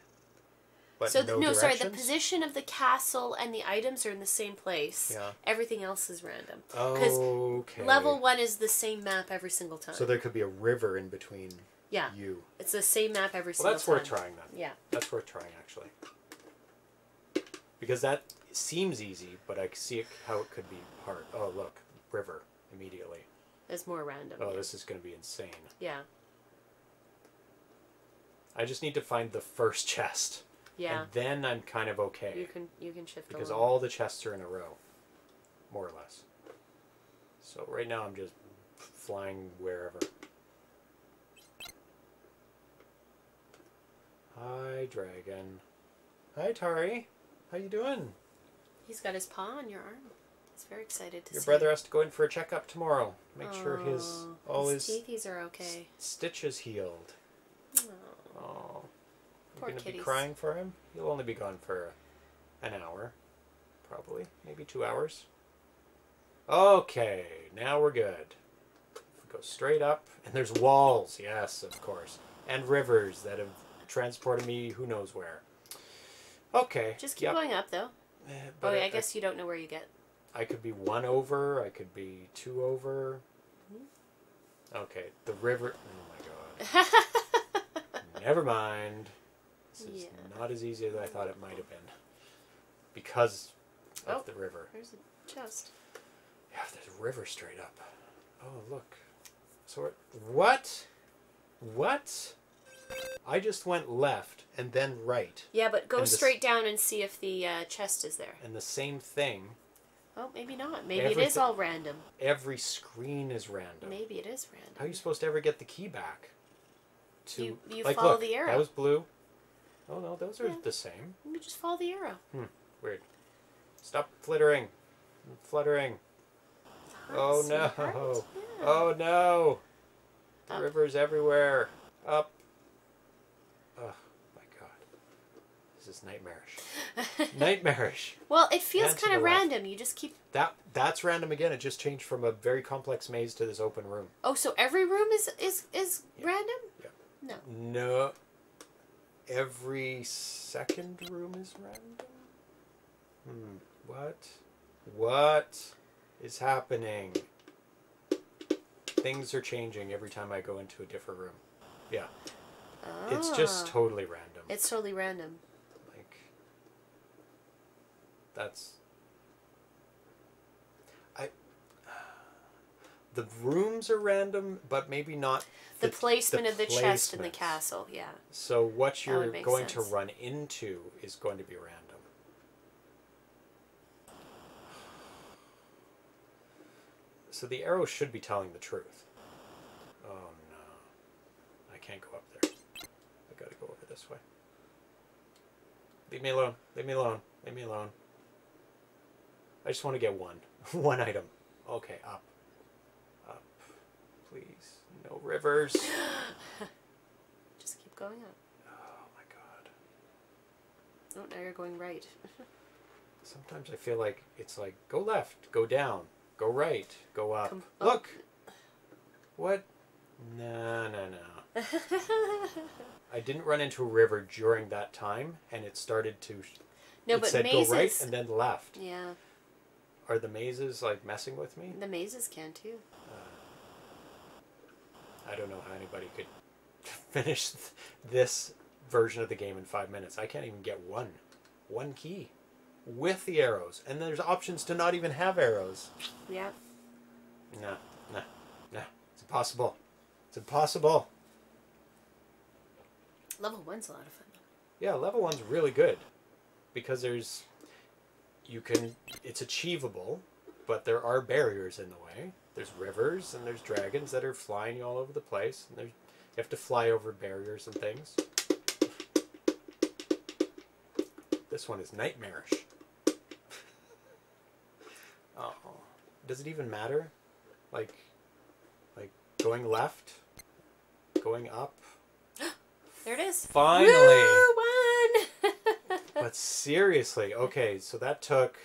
But so no, no sorry, the position of the castle and the items are in the same place. Yeah. Everything else is random. Oh, okay. Level one is the same map every single time. So there could be a river in between yeah. you. It's the same map every well, single that's time. That's worth trying, then. Yeah. That's worth trying, actually. Because that seems easy, but I see it, how it could be hard. Oh, look. River. Immediately. It's more random. Oh, yeah. This is going to be insane. Yeah. I just need to find the first chest. Yeah. And then I'm kind of okay. You can you can shift because along. All the chests are in a row, more or less. So right now I'm just flying wherever. Hi, Dragon. Hi, Tari. How you doing? He's got his paw on your arm. He's very excited to your see. Your brother has to go in for a checkup tomorrow. Make Aww, sure his all his, his teethies are okay. Stitches healed. Oh. You're going to be crying for him? He'll only be gone for an hour, probably. Maybe two hours. Okay, now we're good. If we go straight up. And there's walls, yes, of course. And rivers that have transported me who knows where. Okay. Just keep yep. going up, though. Uh, but oh, yeah, I, I guess I, you don't know where you get. I could be one over. I could be two over. Mm-hmm. Okay, the river. Oh, my God. Never mind. This is yeah. not as easy as I thought it might have been. Because of oh, the river. There's a chest. Yeah, there's a river straight up. Oh, look. So we're, what? What? I just went left and then right. Yeah, but go straight down and see if the uh, chest is there. And the same thing. Oh, maybe not. Maybe it is all random. Every screen is random. Maybe it is random. How are you supposed to ever get the key back? To, you you like, follow look, the arrow. That was blue. Oh, no, those are yeah. the same. You just follow the arrow. Hmm, weird. Stop flittering. I'm fluttering. Oh, oh no. Yeah. Oh, no. The Up. river's everywhere. Up. Oh, my God. This is nightmarish. Nightmarish. Well, it feels kind of random. Left. You just keep... That That's random again. It just changed from a very complex maze to this open room. Oh, so every room is, is, is yeah. random? Yeah. No. No. Every second room is random? Hmm. What? What is happening? Things are changing every time I go into a different room. Yeah. Oh. It's just totally random. It's totally random. Like, that's... I... The rooms are random, but maybe not... The, the placement the of the placement. chest in the castle, yeah. So what you're going sense. to run into is going to be random. So the arrow should be telling the truth. Oh, no. I can't go up there. I gotta go over this way. Leave me alone. Leave me alone. Leave me alone. I just want to get one. One item. Okay, up. Up. Please. No rivers. Just keep going up. Oh my god. Oh, now you're going right. Sometimes I feel like it's like, go left, go down, go right, go up. Come, oh. Look! What? No, no, no. I didn't run into a river during that time, and it started to... No, it but said mazes... go right and then left. Yeah. Are the mazes, like, messing with me? The mazes can, too. Uh, I don't know how anybody could finish this version of the game in five minutes. I can't even get one. One key. With the arrows. And there's options to not even have arrows. Yeah. Nah, nah, nah. It's impossible. It's impossible. Level one's a lot of fun. Yeah, level one's really good. Because there's... You can... It's achievable, but there are barriers in the way. There's rivers, and there's dragons that are flying all over the place. And there's, you have to fly over barriers and things. This one is nightmarish. Oh, does it even matter? Like, like going left, going up. There it is. Finally. Woo, one. But seriously, okay, so that took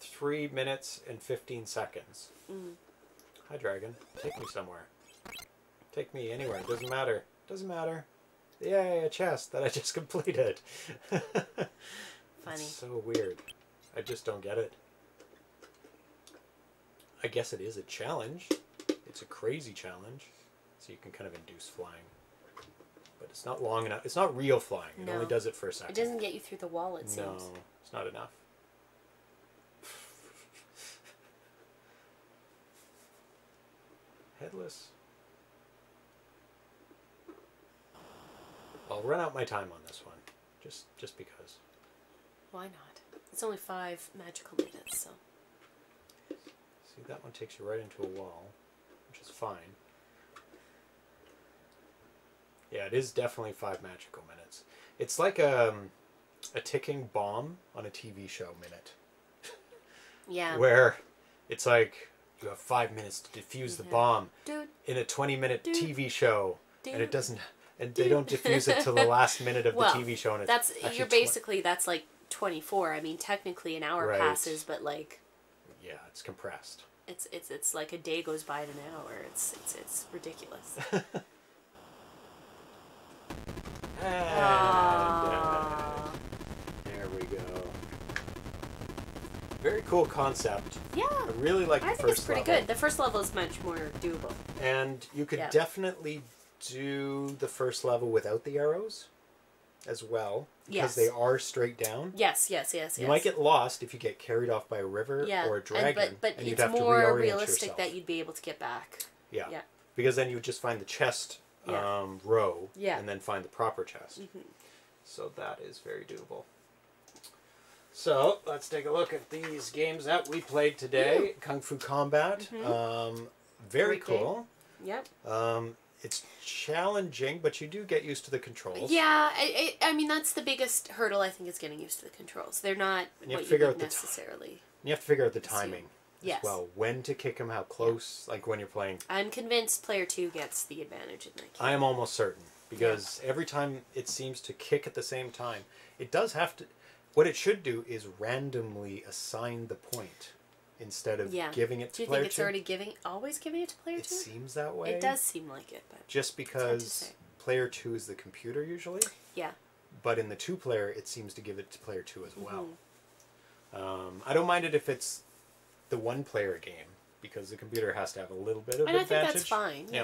three minutes and fifteen seconds. Mm. Hi, dragon. Take me somewhere. Take me anywhere. It doesn't matter. Doesn't matter. Yay, a chest that I just completed. Funny. That's so weird. I just don't get it. I guess it is a challenge. It's a crazy challenge. So you can kind of induce flying. But it's not long enough. It's not real flying. It no. only does it for a second. It doesn't get you through the wall, it seems. No, it's not enough. Headless. I'll run out my time on this one, just just because. Why not? It's only five magical minutes, so. See, that one takes you right into a wall, which is fine. Yeah, it is definitely five magical minutes. It's like a, a ticking bomb on a T V show minute. Yeah. Where it's like, you have five minutes to defuse yeah. the bomb Dude. in a twenty-minute T V show, Dude. and it doesn't... And they don't diffuse it till the last minute of well, the T V show. And it's that's you're basically that's like twenty-four. I mean, technically an hour right. passes, but like, yeah, it's compressed. It's it's it's like a day goes by in an hour. It's it's it's ridiculous. and, uh, there we go. Very cool concept. Yeah, I really like I the think first. It's pretty level. good. The first level is much more doable. And you could yeah. definitely. do the first level without the arrows as well, because yes. they are straight down. Yes, yes, yes, You yes. might get lost if you get carried off by a river yeah. or a dragon, and, but, but and you'd have to reorient yourself. It's more realistic that you'd be able to get back. Yeah, yeah. Because then you would just find the chest yeah. um, row yeah. and then find the proper chest. Mm-hmm. So that is very doable. So let's take a look at these games that we played today. Ooh. Kung Fu Combat. Mm-hmm. um, very Great cool. Game. Yep. Um, It's challenging, but you do get used to the controls. Yeah, I, I, I mean, that's the biggest hurdle, I think, is getting used to the controls. They're not you what you would necessarily... You have to figure out the timing yes. as well. When to kick them, how close, yeah. like when you're playing. I'm convinced player two gets the advantage in that game. I am almost certain, because yeah. every time it seems to kick at the same time, it does have to... What it should do is randomly assign the point instead of yeah. giving it to player two. Do you think it's two? already giving, always giving it to player two? It seems that way. It does seem like it. But just because player two is the computer usually. Yeah. But in the two-player, it seems to give it to player two as well. Mm-hmm. um, I don't mind it if it's the one-player game, because the computer has to have a little bit of and advantage. I think that's fine. Yeah.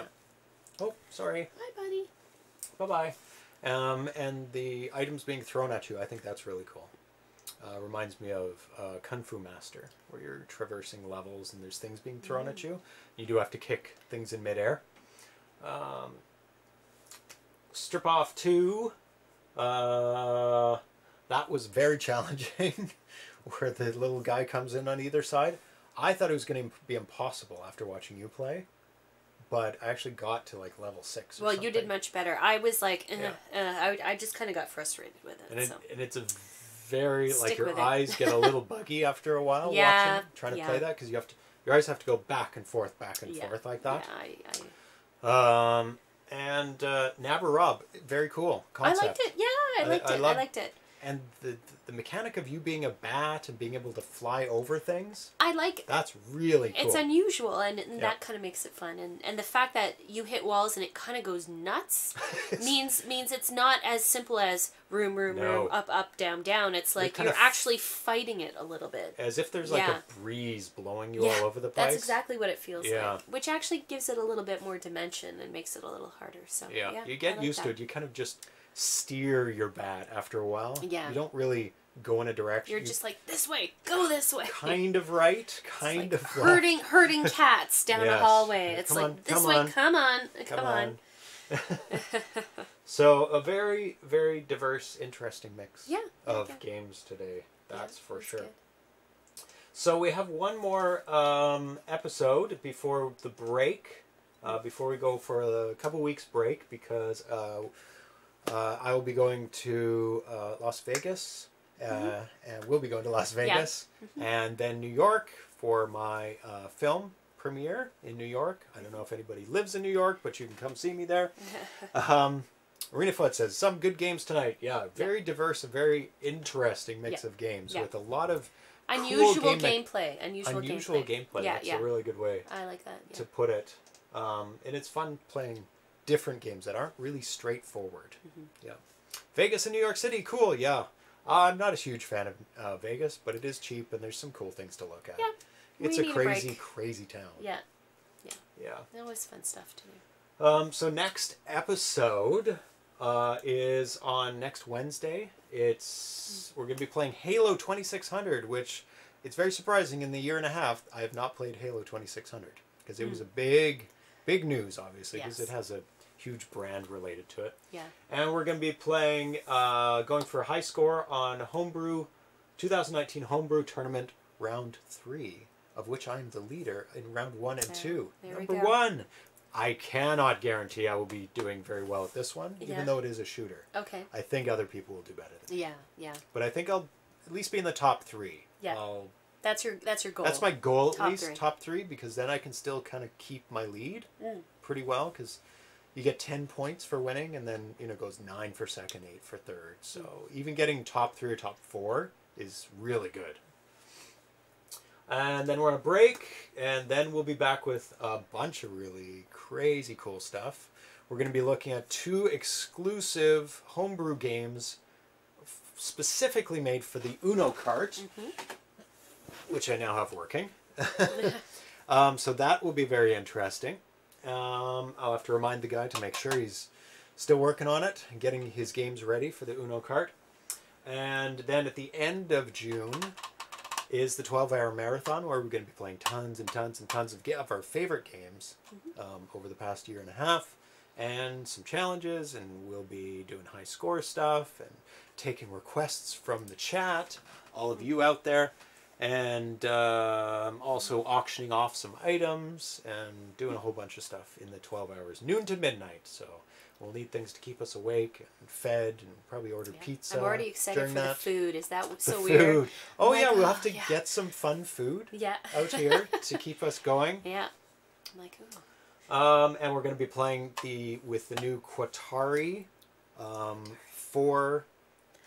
yeah. Oh, sorry. Bye, buddy. Bye-bye. Um, and the items being thrown at you, I think that's really cool. Uh, reminds me of uh, Kung Fu Master, where you're traversing levels and there's things being thrown mm. at you. You do have to kick things in midair. Um, Strip Off two. Uh, that was very challenging, where the little guy comes in on either side. I thought it was going to be impossible after watching you play, but I actually got to like level six. Or well, something. You did much better. I was like, eh, yeah. uh, I, I just kind of got frustrated with it. And, it, so. and it's a very Stick like your eyes get a little buggy after a while yeah, watching trying to yeah. play that because you have to your eyes have to go back and forth, back and yeah. forth like that. Yeah, I, I... Um, and uh, Knabber Rob, very cool concept. I liked it. Yeah, I liked I, it. I, I liked it. And the the mechanic of you being a bat and being able to fly over things. I like that's really cool. It's unusual and, and yeah. that kind of makes it fun. And and the fact that you hit walls and it kind of goes nuts means means it's not as simple as room room no. room up up down down. It's like you're, you're actually fighting it a little bit. As if there's like yeah. a breeze blowing you yeah, all over the place. That's exactly what it feels yeah. like, which actually gives it a little bit more dimension and makes it a little harder. So yeah, yeah you get like used that. to it. You kind of just steer your bat after a while. Yeah. You don't really go in a direction. You're you just like, this way, go this way. Kind of right, kind like of herding, left. Herding cats down yes. the hallway. It's come like, on, this come way, on. come on, come, come on. on. So, a very, very diverse, interesting mix yeah, of yeah. games today. That's yeah, for that's sure. Good. So, we have one more um, episode before the break, uh, before we go for a couple weeks break, because... Uh, Uh, I will be going to uh, Las Vegas, uh, mm-hmm. and we'll be going to Las Vegas, yeah. mm-hmm. and then New York for my uh, film premiere in New York. I don't know if anybody lives in New York, but you can come see me there. um, Arena Foot says, some good games tonight. Yeah, very yeah. diverse, a very interesting mix yeah. of games yeah. with a lot of unusual cool game gameplay. Unusual, unusual gameplay. gameplay. Yeah, That's yeah. a really good way I like that, yeah. to put it. Um, and it's fun playing different games that aren't really straightforward. Mm-hmm. Yeah, Vegas and New York City, cool. Yeah, I'm not a huge fan of uh, Vegas, but it is cheap and there's some cool things to look at. Yeah, we it's need a crazy, a break. crazy town. Yeah, yeah, yeah. That was fun stuff to do. Um, so next episode uh, is on next Wednesday. It's mm-hmm. we're gonna be playing Halo twenty-six hundred, which it's very surprising. In the year and a half, I have not played Halo twenty-six hundred because it mm-hmm. was a big, big news, obviously, because yes. it has a huge brand related to it. Yeah. And we're going to be playing, uh, going for a high score on Homebrew, twenty nineteen Homebrew Tournament Round three, of which I'm the leader in Round one and two. There Number we go. one! I cannot guarantee I will be doing very well at this one, yeah. even though it is a shooter. Okay. I think other people will do better than yeah, me. Yeah, yeah. But I think I'll at least be in the top three. Yeah. I'll, that's your that's your goal. That's my goal, at least, top three, because then I can still kind of keep my lead mm. pretty well, because... You get ten points for winning, and then, you know, goes nine for second, eight for third. So even getting top three or top four is really good. And then we're on a break, and then we'll be back with a bunch of really crazy cool stuff. We're going to be looking at two exclusive homebrew games specifically made for the Uno cart, mm-hmm. which I now have working. um, so that will be very interesting. Um, I'll have to remind the guy to make sure he's still working on it and getting his games ready for the Uno cart. And then at the end of June is the twelve hour marathon, where we're going to be playing tons and tons and tons of, of our favorite games um, over the past year and a half, and some challenges, and we'll be doing high score stuff and taking requests from the chat, all of you out there. And uh, also auctioning off some items and doing a whole bunch of stuff in the twelve hours, noon to midnight. So we'll need things to keep us awake and fed, and probably order yeah. pizza. I'm already excited for that. the food. Is that so the weird? Food. Oh, like, yeah, we'll have to oh, yeah. get some fun food yeah. out here to keep us going. Yeah. I'm like, ooh. Um, and we're going to be playing the with the new Qatari um, four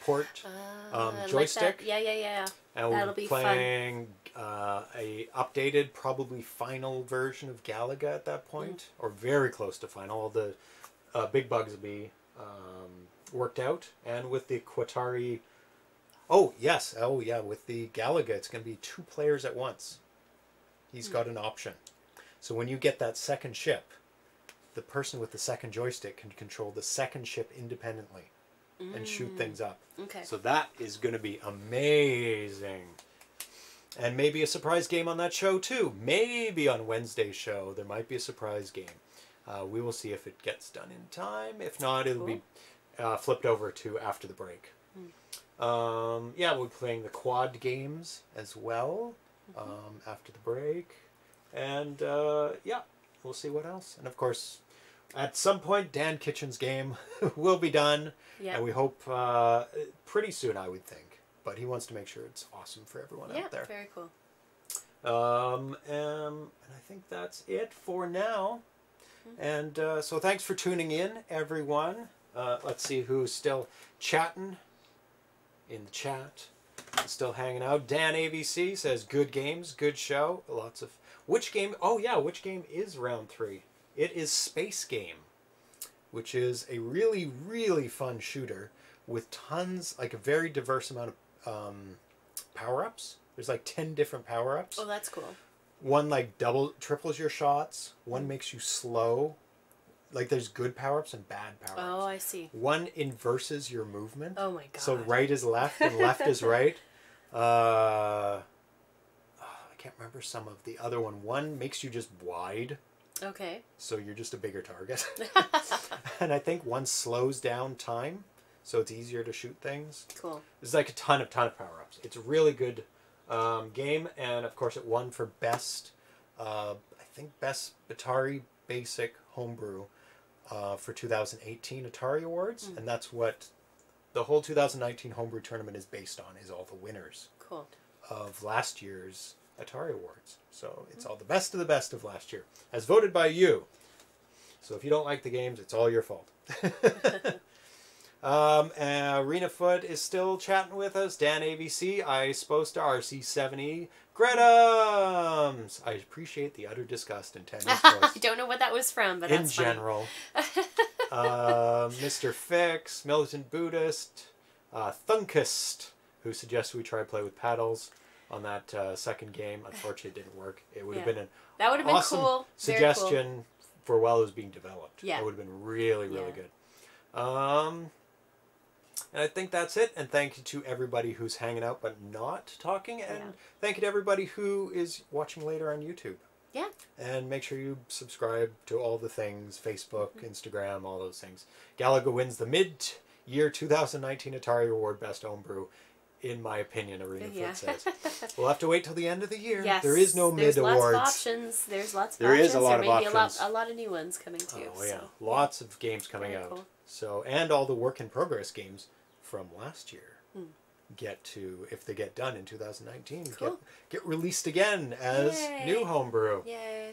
port um, uh, joystick. Like yeah, yeah, yeah. And we'll That'll be playing uh, a updated, probably final version of Galaga at that point, mm. or very close to final. All the uh, big bugs will be um, worked out, and with the Qatari. Oh yes, oh yeah, with the Galaga, it's going to be two players at once. He's mm. got an option, so when you get that second ship, the person with the second joystick can control the second ship independently. And shoot things up. Okay. So that is going to be amazing. And maybe a surprise game on that show too. Maybe on Wednesday's show there might be a surprise game. Uh, we will see if it gets done in time. If not, it'll cool. be uh, flipped over to after the break. Mm. Um, yeah, we'll be playing the quad games as well mm-hmm. um, after the break. And uh, yeah, we'll see what else. And of course... At some point, Dan Kitchen's game will be done, yeah. and we hope uh, pretty soon, I would think. but he wants to make sure it's awesome for everyone yeah, out there. Yeah, very cool. Um, and, and I think that's it for now. Mm-hmm. And uh, so thanks for tuning in, everyone. Uh, let's see who's still chatting in the chat. Still hanging out. Dan A B C says, good games, good show. Lots of... Which game... Oh, yeah, which game is round three? It is Space Game, which is a really, really fun shooter with tons, like a very diverse amount of um, power-ups. There's like ten different power-ups. Oh, that's cool. One like double, triples your shots. One makes you slow. Like there's good power-ups and bad power-ups. Oh, I see. One inverses your movement. Oh my god. So right is left and left is right. Uh, oh, I can't remember some of the other one. One makes you just wide. Okay. So you're just a bigger target. And I think one slows down time, so it's easier to shoot things. Cool. There's like a ton of ton of power-ups. It's a really good um, game, and of course it won for best, uh, I think best Atari Basic Homebrew. Uh, for two thousand eighteen Atari Awards, mm. and that's what the whole two thousand nineteen Homebrew Tournament is based on, is all the winners cool. of last year's Atari Awards. So it's mm. all the best of the best of last year, as voted by you. So if you don't like the games, it's all your fault. um, Arena Foot is still chatting with us. Dan A B C, I supposed to R C seventy. Gretums! I appreciate the utter disgust in Tanya's voice. I don't know what that was from, but in that's In general. uh, Mister Fix, Militant Buddhist, uh, Thunkist, who suggests we try play with paddles on that uh, second game. Unfortunately, it didn't work. It would yeah. have been an that would have been awesome cool. suggestion cool. for while it was being developed. Yeah. That would have been really, really yeah. good. Um... And I think that's it. And thank you to everybody who's hanging out but not talking. And yeah. thank you to everybody who is watching later on YouTube. Yeah. And make sure you subscribe to all the things. Facebook, mm-hmm. Instagram, all those things. Galaga wins the mid-year two thousand nineteen Atari Award Best Homebrew. In my opinion, Arena yeah. Foot says. We'll have to wait till the end of the year. Yes. There is no mid-awards. There's mid lots awards. Of options. There's lots of there options. There is a lot there of options. There may be a lot, a lot of new ones coming too. Oh, yeah. So. Lots of games coming Very out. Cool. So, and all the work-in-progress games from last year mm. get to, if they get done in two thousand nineteen, cool. get, get released again as Yay. New homebrew. Yay.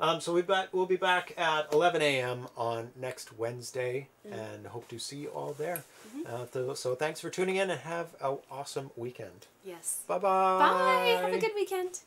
Um, so we've got, we'll be back at eleven A M on next Wednesday mm. and hope to see you all there. Mm-hmm. uh, so, so thanks for tuning in and have an awesome weekend. Yes. Bye-bye. Bye. Have a good weekend.